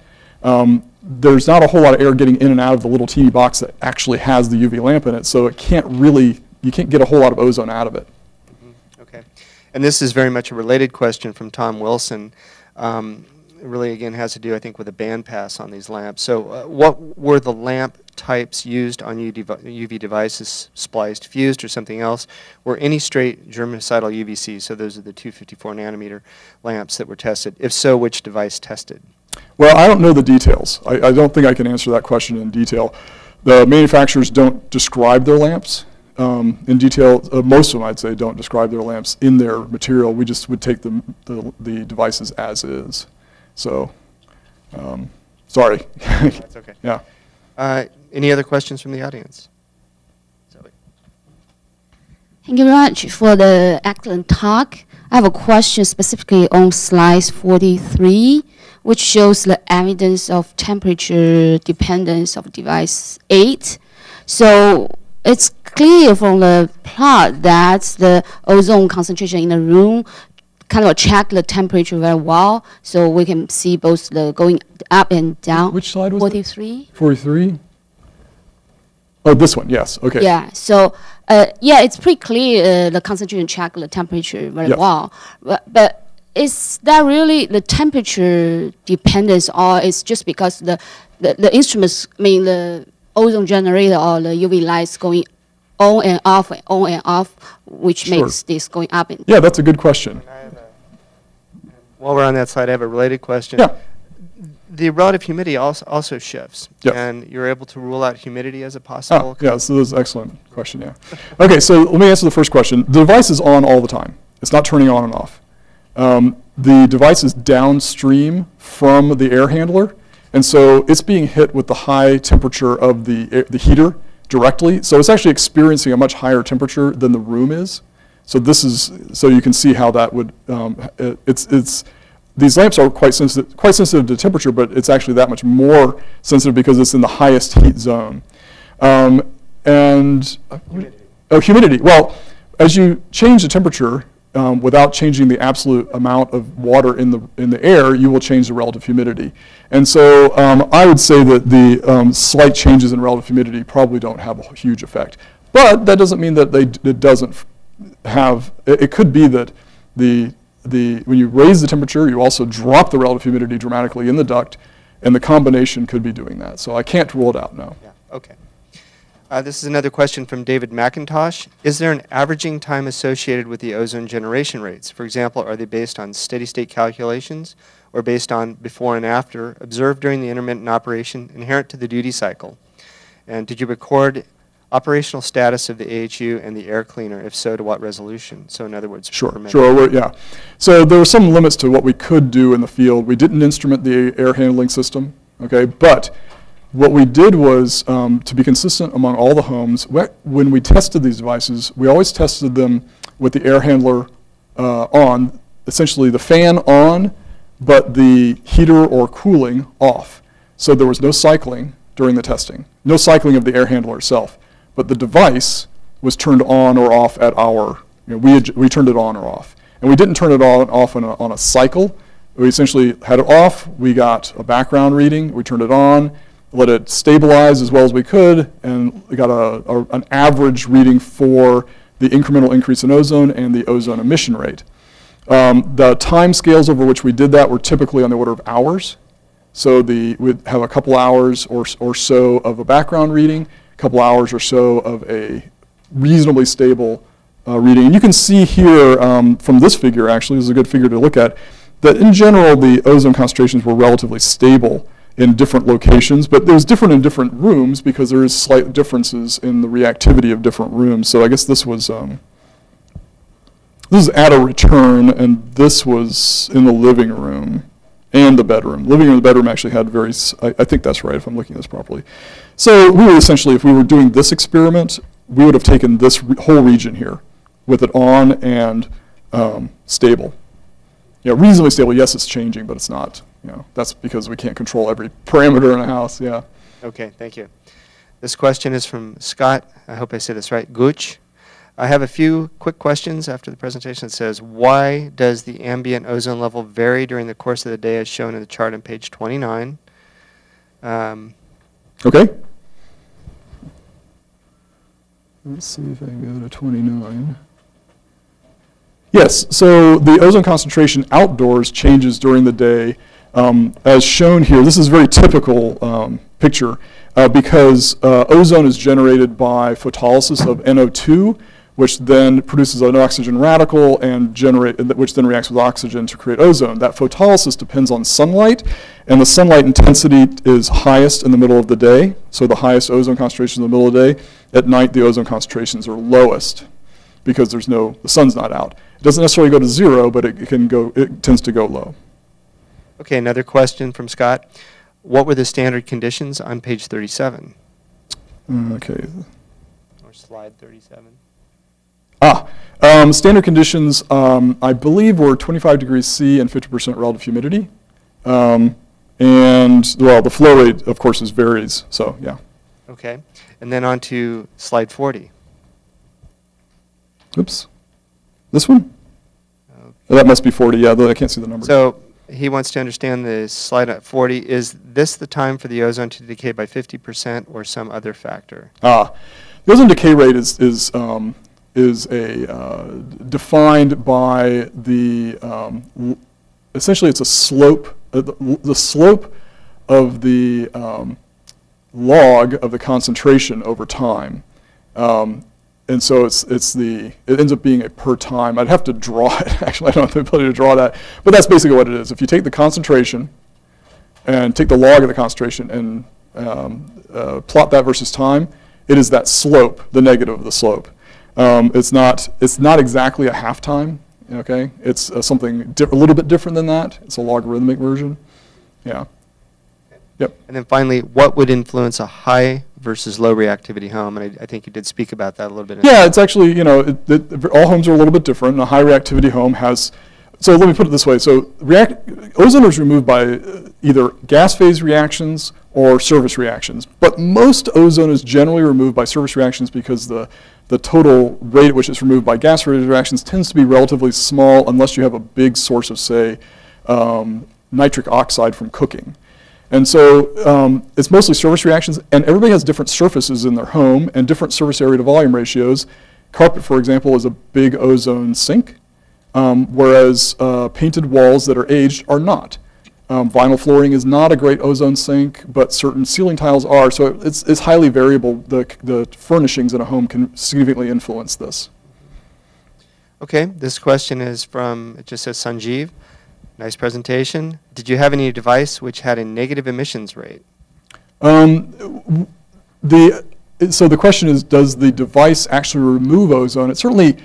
There's not a whole lot of air getting in and out of the little teeny box that actually has the UV lamp in it, so it can't really, you can't get a whole lot of ozone out of it. Mm-hmm. Okay. And this is very much a related question from Tom Wilson. It really, again, has to do, I think, with a bandpass on these lamps. So what were the lamp types used on UV devices, spliced, fused, or something else? Were any straight germicidal UVCs, so those are the 254 nanometer lamps that were tested? If so, which device tested? Well, I don't know the details. I don't think I can answer that question in detail. The manufacturers don't describe their lamps in detail. Most of them, I'd say, don't describe their lamps in their material. We just would take the devices as is. So, sorry. That's okay. Yeah. Any other questions from the audience? Zoe. Thank you very much for the excellent talk. I have a question specifically on slide 43, which shows the evidence of temperature dependence of device 8. So it's clear from the plot that the ozone concentration in the room kind of check the temperature very well, so we can see both the going up and down. Which slide was 43? 43? Oh, this one, yes, okay. Yeah, so, yeah, it's pretty clear the concentration check the temperature very well. But is that really the temperature dependence, or it's just because the instruments, I mean the ozone generator or the UV lights going on and off and on and off, which makes this going up and down? Yeah, that's a good question. While we're on that slide, I have a related question. Yeah. The relative humidity also shifts, and you're able to rule out humidity as a possible. Yeah, so that's an excellent question, yeah. Okay, so let me answer the first question. The device is on all the time. It's not turning on and off. The device is downstream from the air handler, and so it's being hit with the high temperature of the heater directly. So it's actually experiencing a much higher temperature than the room is. So this is, so you can see how that would, these lamps are quite sensitive to temperature, but it's actually that much more sensitive because it's in the highest heat zone. And humidity. Oh, humidity. Well, as you change the temperature without changing the absolute amount of water in the air, you will change the relative humidity. And so I would say that the slight changes in relative humidity probably don't have a huge effect. But that doesn't mean that it doesn't have, it could be that when you raise the temperature, you also drop the relative humidity dramatically in the duct, and the combination could be doing that. So I can't rule it out now. Yeah, okay. This is another question from David McIntosh. Is there an averaging time associated with the ozone generation rates? For example, are they based on steady state calculations or based on before and after observed during the intermittent operation inherent to the duty cycle? And did you record operational status of the AHU and the air cleaner? If so, to what resolution? So in other words, sure, yeah. So there were some limits to what we could do in the field. We didn't instrument the air handling system, okay, but what we did was, to be consistent among all the homes, when we tested these devices, we always tested them with the air handler on, essentially the fan on, but the heater or cooling off. So there was no cycling during the testing, no cycling of the air handler itself, but the device was turned on or off at our, you know, we turned it on or off. And we didn't turn it on and off on a cycle. We essentially had it off, we got a background reading, we turned it on, let it stabilize as well as we could, and we got an average reading for the incremental increase in ozone and the ozone emission rate. The time scales over which we did that were typically on the order of hours. So we'd have a couple hours or so of a background reading, a couple hours or so of a reasonably stable reading. And you can see here from this figure, actually, this is a good figure to look at, that in general the ozone concentrations were relatively stable in different locations, but there's different in different rooms because there is slight differences in the reactivity of different rooms. So I guess this was, this is at a return, and this was in the living room and the bedroom. Living room and the bedroom actually had very, I think that's right if I'm looking at this properly. So we would essentially, if we were doing this experiment, we would have taken this whole region here with it on and stable. you know, reasonably stable. Yes, it's changing, but it's not. You know, that's because we can't control every parameter in a house. Yeah. Okay, thank you. This question is from Scott. I hope I said this right. Gooch. I have a few quick questions after the presentation. It says, why does the ambient ozone level vary during the course of the day as shown in the chart on page 29? Okay. Let's see if I can go to 29. Yes, so the ozone concentration outdoors changes during the day. As shown here, this is a very typical picture because ozone is generated by photolysis of NO2, which then produces an oxygen radical and which then reacts with oxygen to create ozone. That photolysis depends on sunlight, and the sunlight intensity is highest in the middle of the day, so the highest ozone concentration in the middle of the day. At night, the ozone concentrations are lowest because there's no, the sun's not out. It doesn't necessarily go to zero, but it tends to go low. Okay, another question from Scott. What were the standard conditions on page 37? Okay. Or slide 37. Standard conditions, I believe, were 25 degrees C and 50% relative humidity. And, well, the flow rate, of course, varies, so, yeah. Okay. And then on to slide 40. Oops. This one? Okay. Oh, that must be 40, yeah, I can't see the number. So he wants to understand the slide at 40. Is this the time for the ozone to decay by 50% or some other factor? The ozone decay rate is defined by the, essentially it's a slope, the slope of the log of the concentration over time. And so it ends up being a per time. I'd have to draw it, actually. I don't have the ability to draw that. But that's basically what it is. If you take the concentration and take the log of the concentration and plot that versus time, it is that slope, the negative of the slope. It's not exactly a half time, okay? It's something a little bit different than that. It's a logarithmic version, yeah. Yep. And then finally, what would influence a high versus low reactivity home? And I think you did speak about that a little bit. Yeah, it's actually, you know, all homes are a little bit different. And a high reactivity home has, so let me put it this way. So ozone is removed by either gas phase reactions or surface reactions. But most ozone is generally removed by surface reactions because the total rate at which it's removed by gas phase reactions tends to be relatively small unless you have a big source of, say, nitric oxide from cooking. And so it's mostly surface reactions, and everybody has different surfaces in their home and different surface area to volume ratios. Carpet, for example, is a big ozone sink, whereas painted walls that are aged are not. Vinyl flooring is not a great ozone sink, but certain ceiling tiles are, so it's highly variable. The furnishings in a home can significantly influence this. Okay, this question is from, it just says Sanjeev. Nice presentation. Did you have any device which had a negative emissions rate? So the question is, does the device actually remove ozone? It certainly,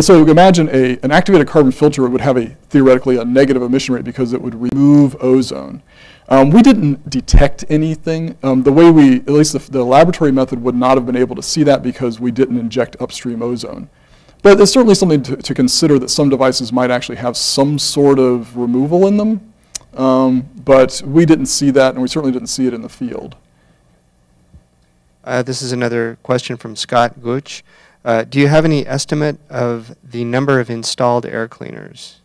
so imagine an activated carbon filter would have theoretically a negative emission rate because it would remove ozone. We didn't detect anything. The way we, at least the laboratory method would not have been able to see that because we didn't inject upstream ozone. But it's certainly something to consider that some devices might actually have some sort of removal in them. But we didn't see that, and we certainly didn't see it in the field. This is another question from Scott Gooch. Do you have any estimate of the number of installed air cleaners?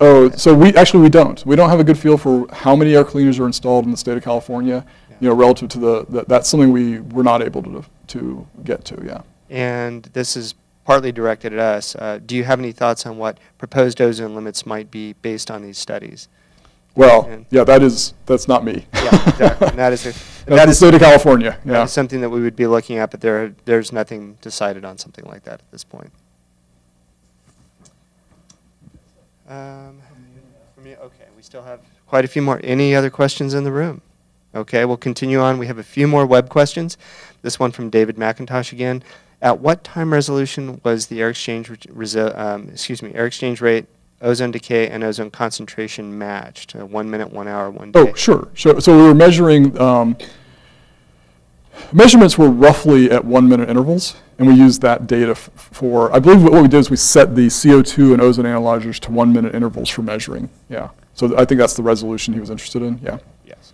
Oh, so we don't. We don't have a good feel for how many air cleaners are installed in the state of California, yeah. You know, relative to that's something we were not able to get to, yeah. And this is partly directed at us. Do you have any thoughts on what proposed ozone limits might be based on these studies? Well, and yeah, that's not me. Yeah, exactly. And that is the state of California. Yeah, that is something that we would be looking at, but there's nothing decided on something like that at this point. Okay, we still have quite a few more. Any other questions in the room? Okay, we'll continue on. We have a few more web questions. This one from David McIntosh again. At what time resolution was the air exchange rate, ozone decay, and ozone concentration matched? 1 minute, 1 hour, 1 day. Oh, sure. So we were measuring Measurements were roughly at 1-minute intervals, and we used that data for, I believe what we did is we set the CO2 and ozone analyzers to 1-minute intervals for measuring. Yeah, so I think that's the resolution he was interested in, yeah. Yes.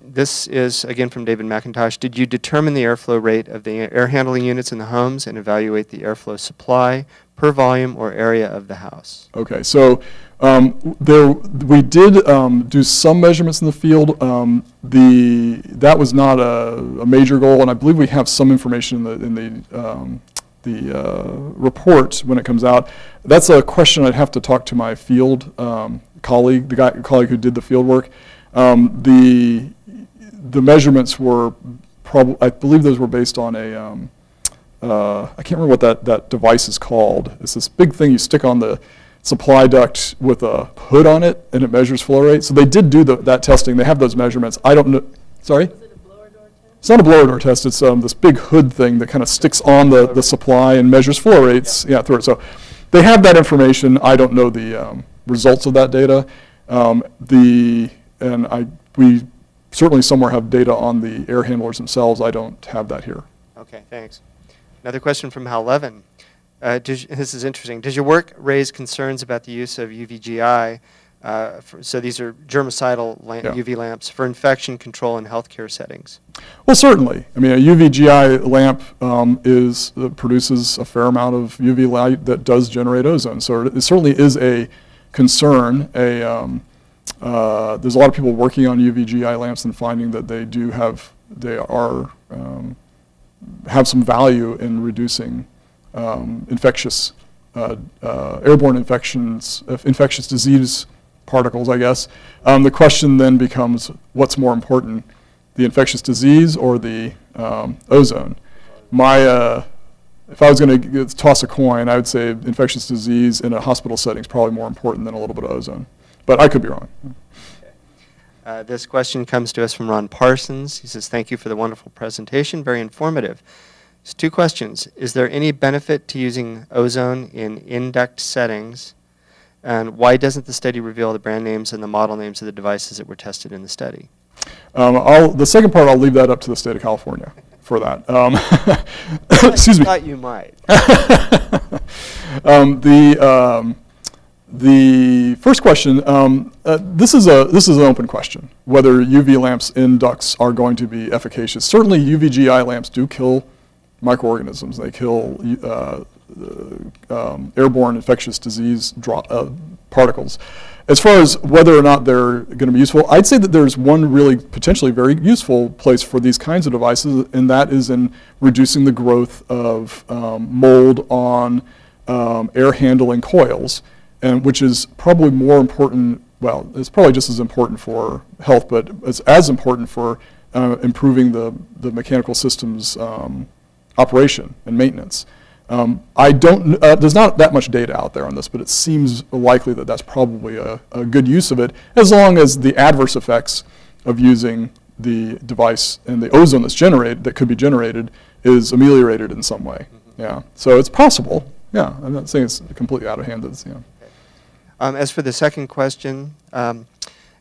This is, again, from David McIntosh. Did you determine the airflow rate of the air handling units in the homes and evaluate the airflow supply per volume or area of the house? Okay, so we did do some measurements in the field. That was not a major goal, and I believe we have some information in the report when it comes out. That's a question I'd have to talk to my field colleague, the colleague who did the field work. The measurements were probably, I believe those were based on a, I can't remember what that device is called. It's this big thing you stick on the supply duct with a hood on it, and it measures flow rate. So they did do that testing. They have those measurements. I don't know, sorry? Was it a blower door test? It's not a blower door test. It's this big hood thing that kind of sticks on the supply and measures flow rates, yeah, through it. So they have that information. I don't know the results of that data. We certainly somewhere have data on the air handlers themselves. I don't have that here. Okay, thanks. Another question from Hal Levin. This is interesting. Does your work raise concerns about the use of UVGI? So these are germicidal UV lamps for infection control in healthcare settings. Well, certainly. I mean, a UVGI lamp produces a fair amount of UV light that does generate ozone. So it certainly is a concern. There's a lot of people working on UVGI lamps and finding that they do have, have some value in reducing infectious, airborne infections, infectious disease particles, I guess. The question then becomes, what's more important, the infectious disease or the ozone? If I was going to toss a coin, I would say infectious disease in a hospital setting is probably more important than a little bit of ozone. But I could be wrong. Okay. This question comes to us from Ron Parsons. He says, thank you for the wonderful presentation, very informative. There's two questions. Is there any benefit to using ozone in induct settings? And why doesn't the study reveal the brand names and the model names of the devices that were tested in the study? The second part, I'll leave that up to the state of California for that. Excuse me. I thought you might. The first question, this is an open question, whether UV lamps in ducts are going to be efficacious. Certainly UVGI lamps do kill microorganisms. They kill airborne infectious disease particles. As far as whether or not they're going to be useful, I'd say that there's one really potentially very useful place for these kinds of devices, and that is in reducing the growth of mold on air handling coils. And which is probably more important, well, it's probably just as important for health, but it's as important for improving the mechanical system's operation and maintenance. There's not that much data out there on this, but it seems likely that that's probably a good use of it, as long as the adverse effects of using the device and the ozone that's generated, that could be generated, is ameliorated in some way. Mm-hmm. Yeah, so it's possible. Yeah, I'm not saying it's completely out of hand. It's, yeah. As for the second question,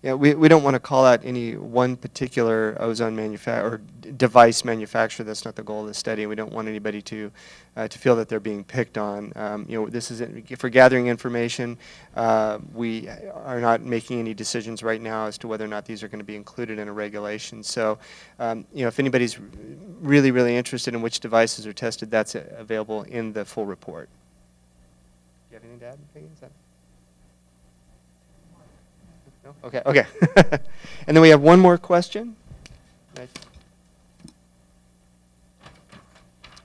we don't want to call out any one particular ozone manufacturer or device manufacturer. That's not the goal of the study. We don't want anybody to feel that they're being picked on. This is for gathering information. We are not making any decisions right now as to whether or not these are going to be included in a regulation. So, if anybody's really, really interested in which devices are tested, that's available in the full report. Do you have anything to add, Peggy? No? Okay, okay. And then we have one more question.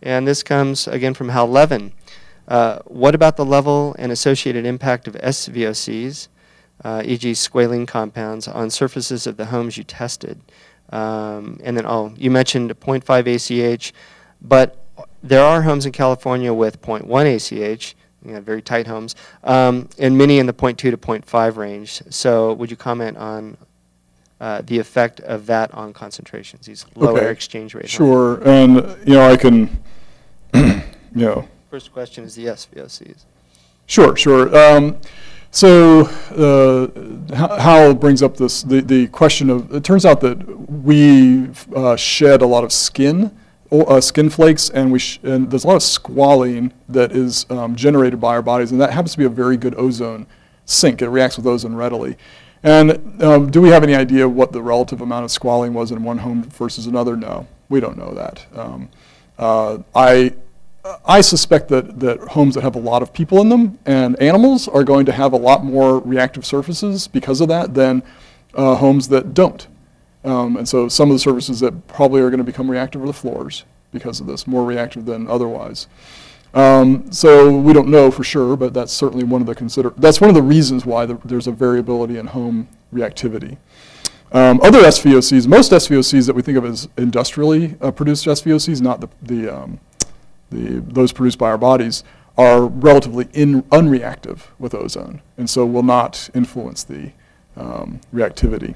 And this comes again from Hal Levin. What about the level and associated impact of SVOCs, e.g. squalene compounds, on surfaces of the homes you tested? And then, you mentioned 0.5 ACH, but there are homes in California with 0.1 ACH. Very tight homes, and many in the 0.2 to 0.5 range. So would you comment on the effect of that on concentrations, these low air exchange rates? Sure, and I can, First question is the SVOCs. Sure, sure. So Hal brings up this, the question of, it turns out that we shed a lot of skin flakes, and and there's a lot of squalene that is generated by our bodies, and that happens to be a very good ozone sink. It reacts with ozone readily. And do we have any idea what the relative amount of squalene was in one home versus another? No, we don't know that. I suspect that homes that have a lot of people in them and animals are going to have a lot more reactive surfaces because of that than homes that don't. And so some of the surfaces that probably are going to become reactive are the floors because of this, more reactive than otherwise. So we don't know for sure, but that's certainly one of the that's one of the reasons why there's a variability in home reactivity. Other SVOCs, most SVOCs that we think of as industrially produced SVOCs, not those produced by our bodies, are relatively unreactive with ozone, and so will not influence the reactivity.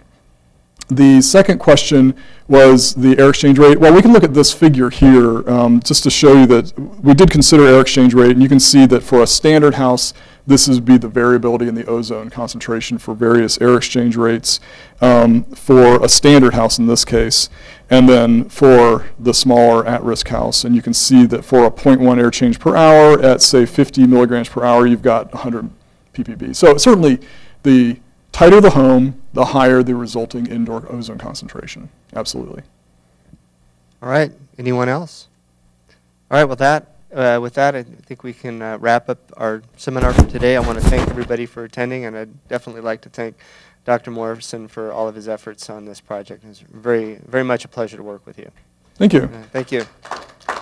The second question was the air exchange rate. Well, we can look at this figure here just to show you that we did consider air exchange rate, and you can see that for a standard house, this would be the variability in the ozone concentration for various air exchange rates for a standard house in this case, and then for the smaller at-risk house. And you can see that for a 0.1 air change per hour at, say, 50 milligrams per hour, you've got 100 ppb. So certainly the tighter the home, the higher the resulting indoor ozone concentration. Absolutely. All right. Anyone else? All right. With that, I think we can wrap up our seminar for today. I want to thank everybody for attending, and I'd definitely like to thank Dr. Morrison for all of his efforts on this project. It was very, very much a pleasure to work with you. Thank you. Thank you.